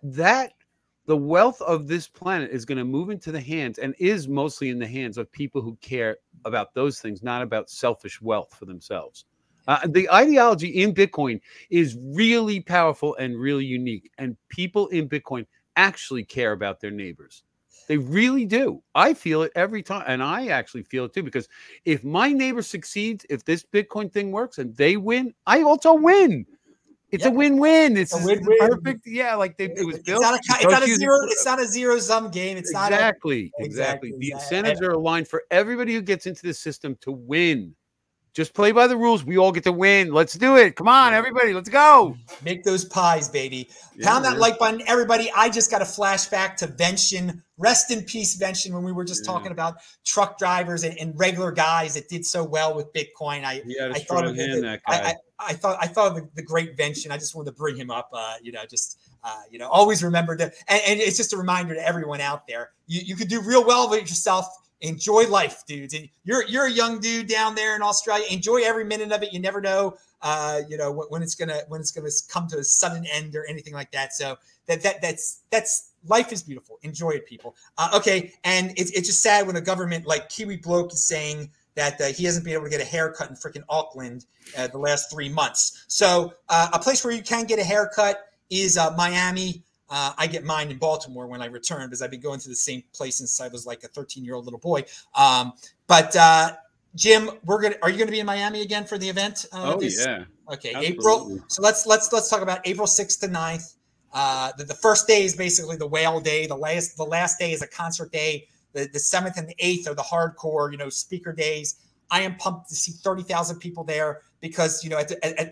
the wealth of this planet is going to move into the hands, and is mostly in the hands of people who care about those things, not about selfish wealth for themselves. The ideology in Bitcoin is really powerful and really unique. And people in Bitcoin actually care about their neighbors. They really do. I feel it every time. And I actually feel it too, because if my neighbor succeeds, if this Bitcoin thing works and they win, I also win. It's a win-win. It's a win-win. Perfect. Yeah, like it was built. It's not a zero-sum game. It's exactly. The incentives are aligned for everybody who gets into the system to win. Just play by the rules. We all get to win. Let's do it. Come on, everybody. Let's go. Make those pies, baby. Pound that like button, everybody. I just got a flashback to Vention. Rest in peace, Vention, when we were just talking about truck drivers and regular guys that did so well with Bitcoin. I thought of the great Vention. I just wanted to bring him up. You know, always remember that. And it's just a reminder to everyone out there. You could do real well with yourself. Enjoy life, dudes. And you're a young dude down there in Australia. Enjoy every minute of it. You never know, you know, when it's gonna come to a sudden end or anything like that. So that's life is beautiful. Enjoy it, people. Okay, and it's just sad when a government like Kiwi Bloke is saying that he hasn't been able to get a haircut in freaking Auckland the last 3 months. So a place where you can get a haircut is Miami. I get mine in Baltimore when I return because I've been going to the same place since I was like a 13-year-old little boy. Jim, are you gonna be in Miami again for the event? Yeah. Okay, absolutely. April. So let's talk about April 6th to 9th. The first day is basically the whale day. The last day is a concert day. The 7th and the 8th are the hardcore, you know, speaker days. I am pumped to see 30,000 people there because, you know,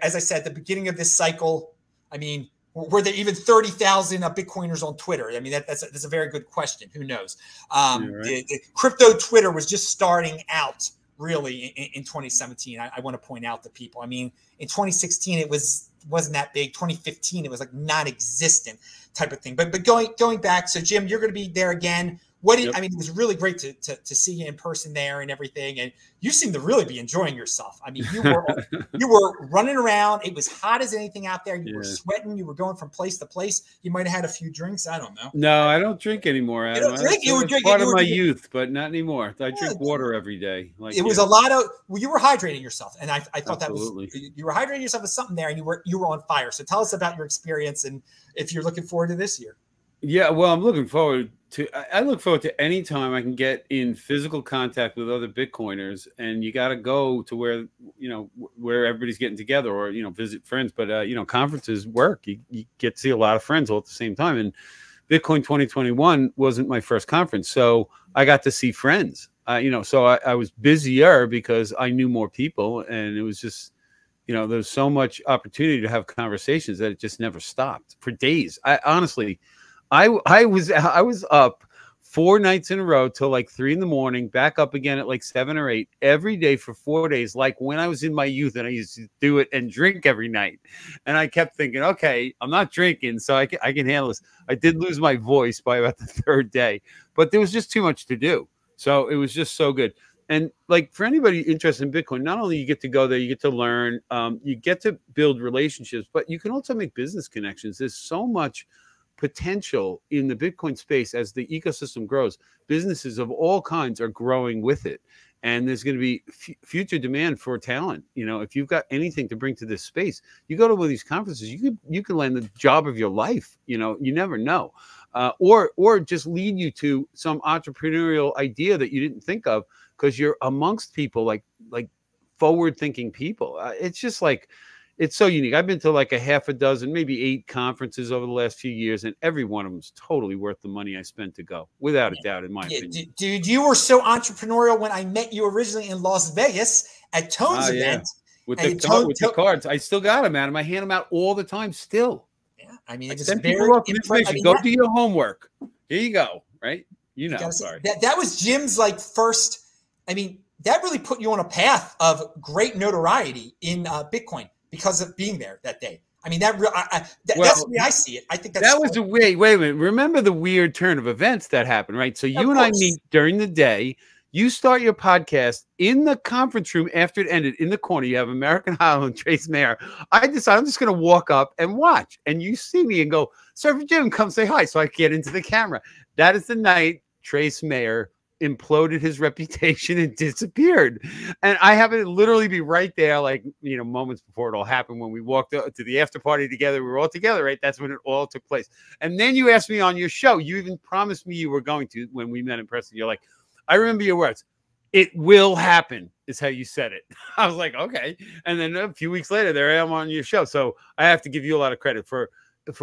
as I said, at the beginning of this cycle, I mean, were there even 30,000 Bitcoiners on Twitter? I mean, that's a very good question. Who knows? The crypto Twitter was just starting out really in 2017. I want to point out to people. I mean, in 2016 it wasn't that big. 2015 it was like non-existent type of thing. But going back, so Jim, you're going to be there again. I mean, it was really great to see you in person there and everything. And you seem to really be enjoying yourself. I mean, you were running around. It was hot as anything out there. You were sweating. You were going from place to place. You might have had a few drinks. I don't know. No, I don't drink anymore. Adam. It was part of my youth, but not anymore. I drink water every day. Like it was a lot of. Well, you were hydrating yourself, and I thought you were hydrating yourself with something there, and you were on fire. So tell us about your experience and if you're looking forward to this year. Yeah, well, I'm looking forward to any time I can get in physical contact with other Bitcoiners, and you got to go to where, you know, where everybody's getting together or, you know, visit friends. But, you know, conferences work. You get to see a lot of friends all at the same time. And Bitcoin 2021 wasn't my first conference, so I got to see friends, you know, so I was busier because I knew more people, and it was just, you know, there's so much opportunity to have conversations that it just never stopped for days. I was up 4 nights in a row till like 3 in the morning, back up again at like 7 or 8 every day for 4 days, like when I was in my youth and I used to do it and drink every night. And I kept thinking, okay, I'm not drinking, so I can handle this. I did lose my voice by about the 3rd day, but there was just too much to do. So it was just so good. And like for anybody interested in Bitcoin, not only you get to go there, you get to learn, you get to build relationships, but you can also make business connections. There's so much potential in the Bitcoin space as the ecosystem grows. Businesses of all kinds are growing with it. And there's going to be future demand for talent. You know, if you've got anything to bring to this space, you go to one of these conferences, you can land the job of your life. You know, you never know, or just lead you to some entrepreneurial idea that you didn't think of because you're amongst people like forward-thinking people. It's just like, it's so unique. I've been to like a half a dozen, maybe 8 conferences over the last few years, and every one of them is totally worth the money I spent to go, without a doubt, in my opinion. Dude, you were so entrepreneurial when I met you originally in Las Vegas at Tone's event. With the cards. I still got them, Adam. I hand them out all the time still. Yeah, I mean, it's just people off information. I mean, go do your homework. Here you go, right? You know, sorry. That was Jim's like first, I mean, that really put you on a path of great notoriety in Bitcoin, because of being there that day. I mean, that's the way I see it. I think that was the way. Wait a minute. Remember the weird turn of events that happened, right? So you and I meet during the day. You start your podcast in the conference room after it ended. In the corner, you have American Hoddle and Trace Mayer. I decide I'm just going to walk up and watch. And you see me and go, Surfer Jim, come say hi. So I get into the camera. That is the night Trace Mayer imploded his reputation and disappeared, and I happened to literally be right there, like, you know, moments before it all happened. When we walked up to the after party together, we were all together, right? That's when it all took place. And then you asked me on your show, you even promised me you were going to, when we met in person, you're like, I remember your words, it will happen, is how you said it. I was like, okay. And then a few weeks later, there I am on your show. So I have to give you a lot of credit for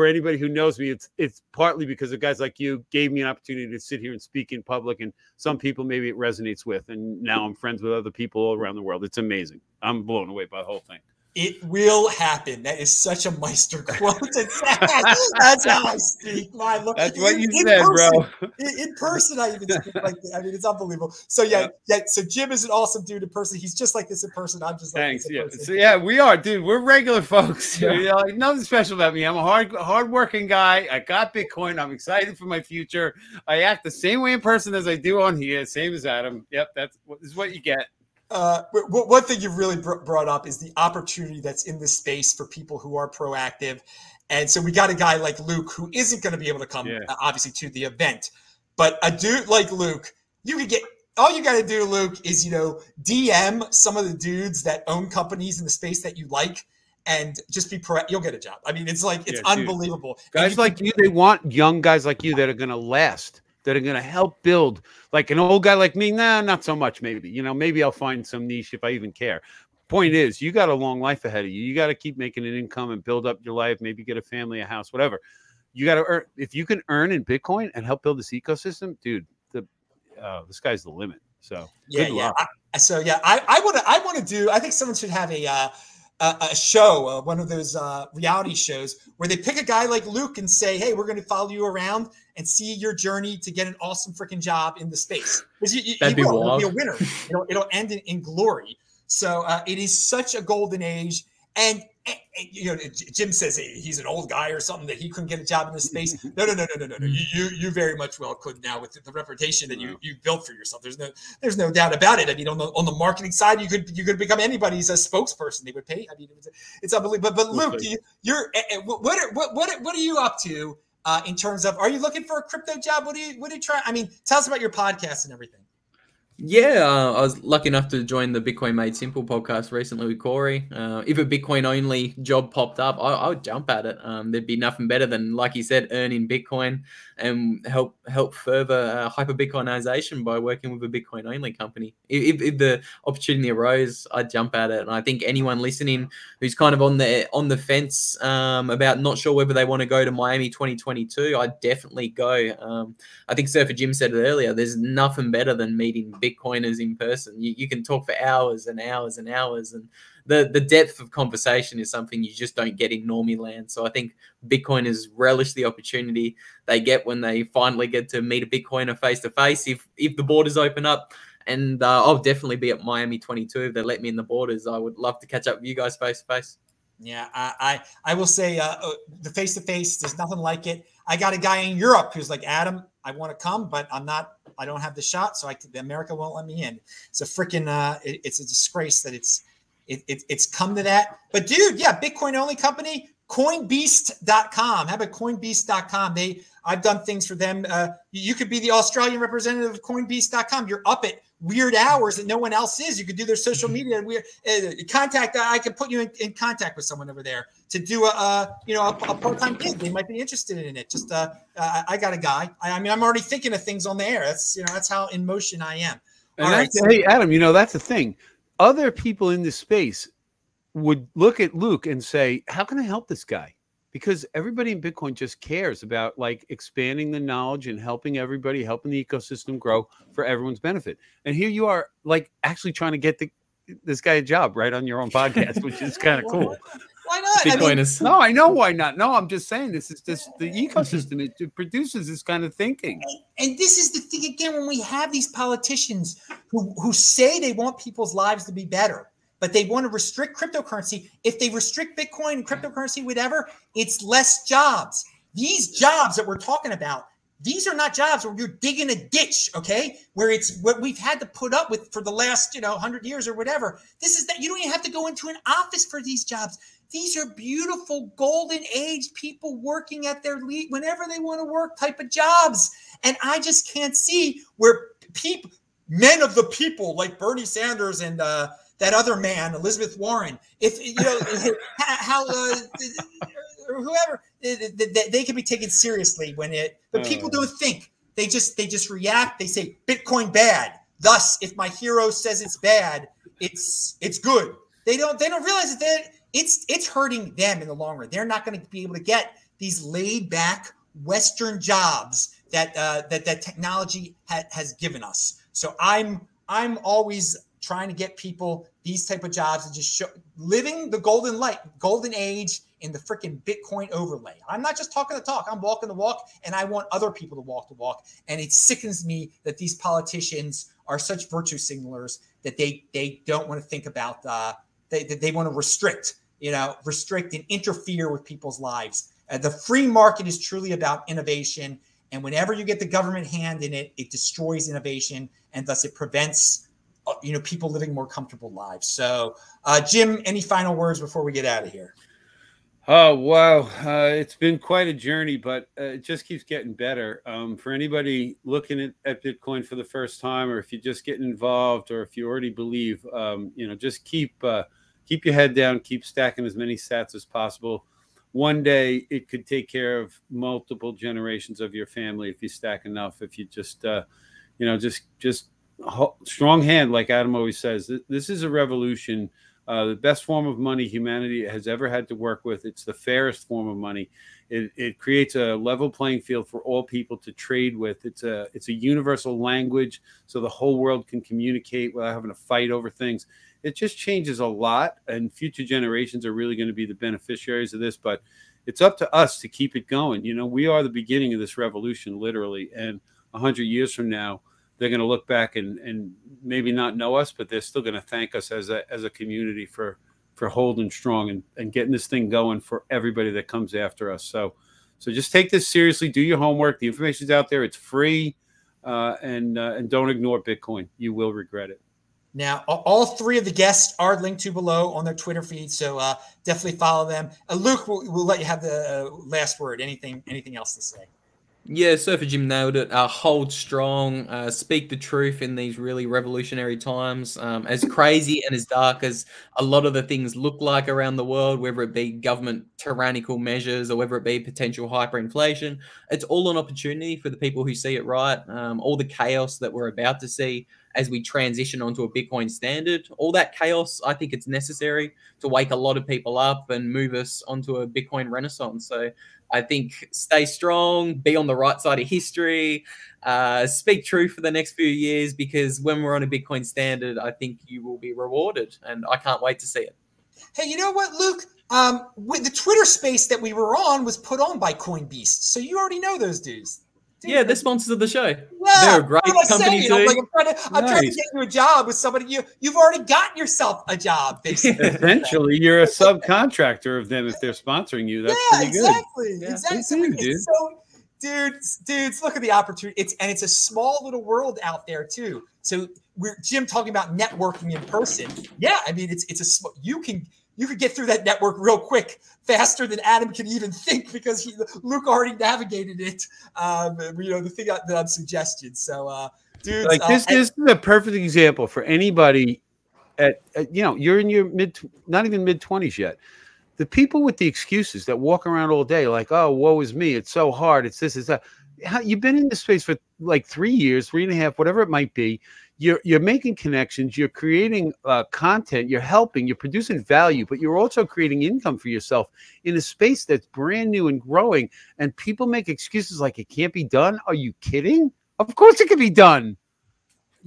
anybody who knows me. It's partly because of guys like you gave me an opportunity to sit here and speak in public, and some people maybe it resonates with, and now I'm friends with other people all around the world. It's amazing. I'm blown away by the whole thing. It will happen. That is such a Meister quote. That's how I speak. My look. That's what you said, person, bro. In person, I even speak like that. I mean, it's unbelievable. So yeah. So Jim is an awesome dude in person. He's just like this in person. I'm just like this in person. So yeah, we are, dude. We're regular folks. Yeah. You know, like, nothing special about me. I'm a hardworking guy. I got Bitcoin. I'm excited for my future. I act the same way in person as I do on here. Same as Adam. Yep, this is what you get. One thing you've really brought up is the opportunity that's in this space for people who are proactive. And so we got a guy like Luke who isn't going to be able to come obviously to the event, but a dude like Luke, you could get, all you got to do, Luke, is, you know, DM some of the dudes that own companies in the space that you like, and just be proactive. You'll get a job. I mean, it's like, it's unbelievable. Guys like you, they want young guys like you that are going to last, that are going to help build. Like an old guy like me, nah, not so much. Maybe, you know, maybe I'll find some niche if I even care. Point is, you got a long life ahead of you. You got to keep making an income and build up your life, maybe get a family, a house, whatever. You got to earn. If you can earn in Bitcoin and help build this ecosystem, dude, the sky's the limit. So yeah. I think someone should have a show, one of those reality shows where they pick a guy like Luke and say, hey, we're going to follow you around and see your journey to get an awesome freaking job in the space. That'd be a winner. It'll end in glory. So it is such a golden age. And you know, Jim says he's an old guy or something, that he couldn't get a job in this space. No. You very much well could now with the reputation that you built for yourself. There's no doubt about it. I mean, on the marketing side, you could become anybody's spokesperson. They would pay. I mean, it's unbelievable. But Luke, what are you up to in terms of? Are you looking for a crypto job? What do you try? I mean, tell us about your podcast and everything. Yeah, I was lucky enough to join the Bitcoin Made Simple podcast recently with Corey. If a Bitcoin-only job popped up, I would jump at it. There'd be nothing better than, like you said, earning Bitcoin and help further hyper-Bitcoinization by working with a Bitcoin-only company. If the opportunity arose, I'd jump at it. And I think anyone listening who's kind of on the fence about not sure whether they want to go to Miami 2022, I'd definitely go. I think Surfer Jim said it earlier, there's nothing better than meeting Bitcoiners in person. You can talk for hours and hours and hours, and the depth of conversation is something you just don't get in normie land. So I think Bitcoiners relish the opportunity they get when they finally get to meet a Bitcoiner face to face, if the borders open up. And I'll definitely be at Miami 22 if they let me in the borders. I would love to catch up with you guys face to face. Yeah, I will say the face to face, there's nothing like it. I got a guy in Europe who's like, Adam, I want to come, but I don't have the shot, so America won't let me in. It's a freaking, it's a disgrace that it's come to that. But dude, yeah, Bitcoin only company, Coinbeast.com. How about Coinbeast.com? I've done things for them. You could be the Australian representative of Coinbeast.com. You're up at weird hours that no one else is. You could do their social media. Weird contact. I can put you in contact with someone over there to do a part-time gig. They might be interested in it. Just I got a guy. I mean, I'm already thinking of things on the air. That's how in motion I am. All right. Hey, Adam. That's the thing. Other people in this space would look at Luke and say, "How can I help this guy?" Because everybody in Bitcoin just cares about expanding the knowledge and helping everybody, helping the ecosystem grow for everyone's benefit. And here you are actually trying to get this guy a job right on your own podcast, which is kind of cool. Why not? Bitcoin is... No, I know why not. No, I'm just saying this is just the ecosystem. It produces this kind of thinking. And this is the thing, again, when we have these politicians who say they want people's lives to be better, but they want to restrict cryptocurrency. If they restrict Bitcoin, cryptocurrency, whatever, it's less jobs. These jobs that we're talking about, these are not jobs where you're digging a ditch, okay? Where it's what we've had to put up with for the last, 100 years or whatever. This is that you don't even have to go into an office for these jobs. These are beautiful golden age people working at their lead whenever they want to work type of jobs. And I just can't see where people, men of the people like Bernie Sanders and, that other man, Elizabeth Warren, if whoever they can be taken seriously when it, but people don't think. They just react. They say Bitcoin bad. Thus, if my hero says it's bad, it's good. They don't realize that it's hurting them in the long run. They're not going to be able to get these laid back Western jobs that that technology has given us. So I'm always trying to get people these type of jobs and just living the golden age in the freaking Bitcoin overlay. I'm not just talking the talk. I'm walking the walk, and I want other people to walk the walk. And it sickens me that these politicians are such virtue signalers that they don't want to think about they want to restrict and interfere with people's lives. The free market is truly about innovation, and whenever you get the government hand in it, it destroys innovation, and thus it prevents people living more comfortable lives. So, Jim, any final words before we get out of here? Oh, wow. It's been quite a journey, but it just keeps getting better. For anybody looking at Bitcoin for the first time, or if you're just getting involved, or if you already believe, just keep your head down, keep stacking as many sats as possible. One day it could take care of multiple generations of your family if you stack enough, if you just, strong hand, like Adam always says. This is a revolution, the best form of money humanity has ever had to work with. It's the fairest form of money. It creates a level playing field for all people to trade with. It's a universal language, so the whole world can communicate without having to fight over things. It just changes a lot, and future generations are really going to be the beneficiaries of this, but it's up to us to keep it going. We are the beginning of this revolution, literally, and 100 years from now, they're going to look back and maybe not know us, but they're still going to thank us as a community for holding strong and getting this thing going for everybody that comes after us. So just take this seriously. Do your homework. The information's out there. It's free, and don't ignore Bitcoin. You will regret it. Now, all three of the guests are linked to below on their Twitter feed, so definitely follow them. Luke, we'll let you have the last word. Anything else to say? Yeah, Surfer Jim nailed it. Hold strong. Speak the truth in these really revolutionary times. As crazy and as dark as a lot of the things look like around the world, whether it be government tyrannical measures or whether it be potential hyperinflation, it's all an opportunity for the people who see it right. All the chaos that we're about to see as we transition onto a Bitcoin standard, all that chaos, I think it's necessary to wake a lot of people up and move us onto a Bitcoin renaissance. So I think stay strong, be on the right side of history, speak truth for the next few years, because when we're on a Bitcoin standard, I think you will be rewarded, and I can't wait to see it. Hey, you know what, Luke? With the Twitter space that we were on was put on by Coinbeast, so you already know those dudes. Yeah, they're sponsors of the show. Yeah, they're a great company. I'm trying to get you a job with somebody. You've already gotten yourself a job, basically. Eventually, you're a subcontractor of them if they're sponsoring you. That's pretty good. Exactly. Dudes, look at the opportunity. It's a small little world out there too. So Jim talking about networking in person. Yeah, I mean, it's a you can you could get through that network real quick, faster than Adam can even think, because he, Luke already navigated it. You know, the thing that I'm suggesting. So, dude, like this is a perfect example for anybody at you know, you're in your not even mid 20s yet. The people with the excuses that walk around all day like, oh, woe is me, it's so hard, it's this, it's that. You've been in this space for like 3 years, 3.5, whatever it might be. You're making connections, you're creating content, you're helping, you're producing value, but you're also creating income for yourself in a space that's brand new and growing. And people make excuses like it can't be done. Are you kidding? Of course it can be done.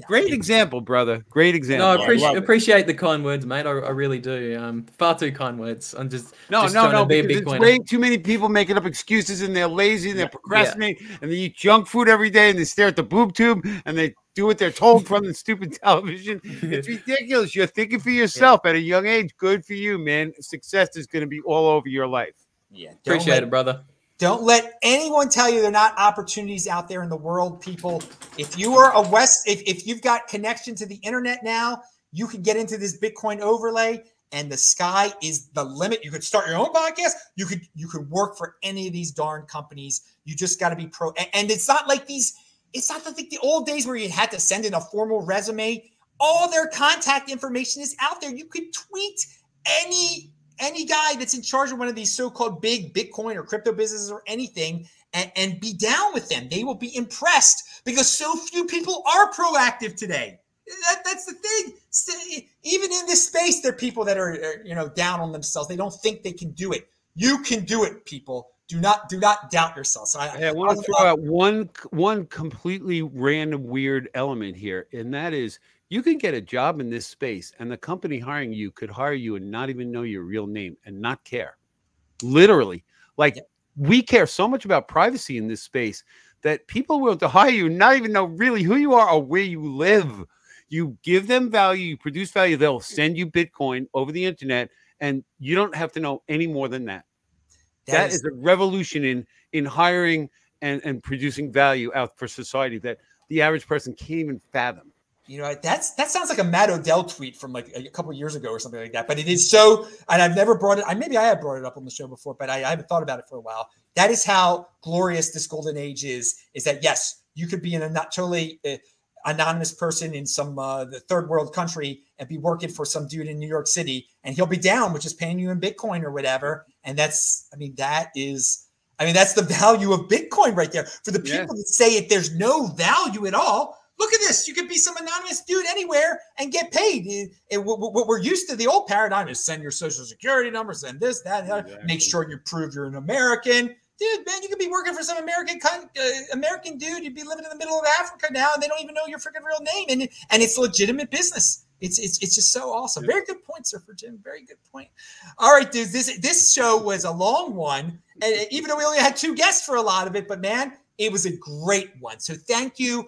Great example, brother. Great example. No, I appreciate the kind words, mate. I really do. Far too kind words. I'm just no. There's way too many people making up excuses, and they're lazy, and they're procrastinating, and they eat junk food every day, and they stare at the boob tube, and they do what they're told from the stupid television. It's ridiculous. You're thinking for yourself at a young age. Good for you, man. Success is going to be all over your life. Yeah, appreciate it, brother. Don't let anyone tell you there are not opportunities out there in the world, people. If you are a if you've got connection to the internet now, you can get into this Bitcoin overlay, and the sky is the limit. You could start your own podcast. You could work for any of these darn companies. You just got to be pro. And it's not like these. It's not like the old days where you had to send in a formal resume. All their contact information is out there. You could tweet any guy that's in charge of one of these so-called big Bitcoin or crypto businesses or anything, and be down with them. They will be impressed, because so few people are proactive today. That's the thing. So even in this space, there are people that are, you know, down on themselves. They don't think they can do it. You can do it, people. Do not doubt yourself. So I want to throw out one completely random, weird element here, and that is, you can get a job in this space, and the company hiring you could hire you and not even know your real name and not care. Literally. Like, we care so much about privacy in this space that people are willing to hire you and not even know really who you are or where you live. You give them value, you produce value, they'll send you Bitcoin over the internet, and you don't have to know any more than that. That is a revolution in hiring and producing value out for society that the average person can't even fathom. You know, that sounds like a Matt Odell tweet from like a couple of years ago or something like that. But it is so, and I've never brought it. Maybe I have brought it up on the show before, but I haven't thought about it for a while. That is how glorious this golden age is that, yes, you could be a totally anonymous person in some the third world country and be working for some dude in New York City, and he'll be down with just paying you in Bitcoin or whatever. And that's the value of Bitcoin right there. For the people that say it, there's no value at all. Look at this. You could be some anonymous dude anywhere and get paid. What we're used to, the old paradigm is send your social security number, send this, that, the other. Exactly. Make sure you prove you're an American. Dude, man, you could be working for some American dude. You'd be living in the middle of Africa now, and they don't even know your freaking real name. And it's legitimate business. It's just so awesome. Very good point, Surfer Jim. Very good point. All right, dudes. This show was a long one, and even though we only had two guests for a lot of it, but man, it was a great one. So thank you.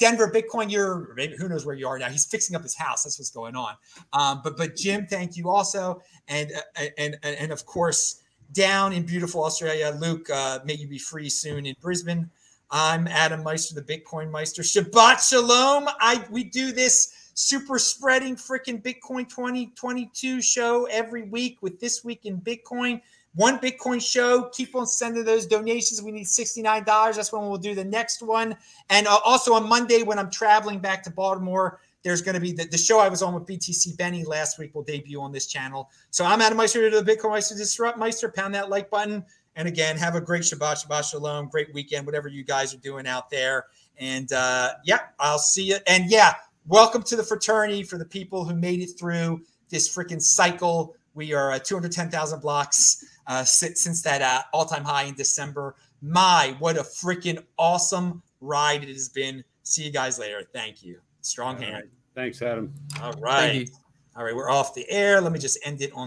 Denver Bitcoin, you're maybe, who knows where you are now. He's fixing up his house. That's what's going on. But Jim, thank you also, and of course down in beautiful Australia, Luke. May you be free soon in Brisbane. I'm Adam Meister, the Bitcoin Meister. Shabbat Shalom. We do this super spreading freaking Bitcoin 2022 show every week with This Week in Bitcoin. One Bitcoin show. Keep on sending those donations. We need $69. That's when we'll do the next one. And also on Monday, when I'm traveling back to Baltimore, there's going to be the show I was on with BTC Benny last week will debut on this channel. So I'm Adam Meister, the Bitcoin Meister, Disrupt Meister. Pound that like button. And again, have a great Shabbat, Shabbat Shalom. Great weekend, whatever you guys are doing out there. And I'll see you. And welcome to the fraternity for the people who made it through this freaking cycle. We are 210,000 blocks since that all-time high in December. My, what a freaking awesome ride it has been. See you guys later. Thank you. Strong hand. Right. Thanks, Adam. All right. All right, we're off the air. Let me just end it on.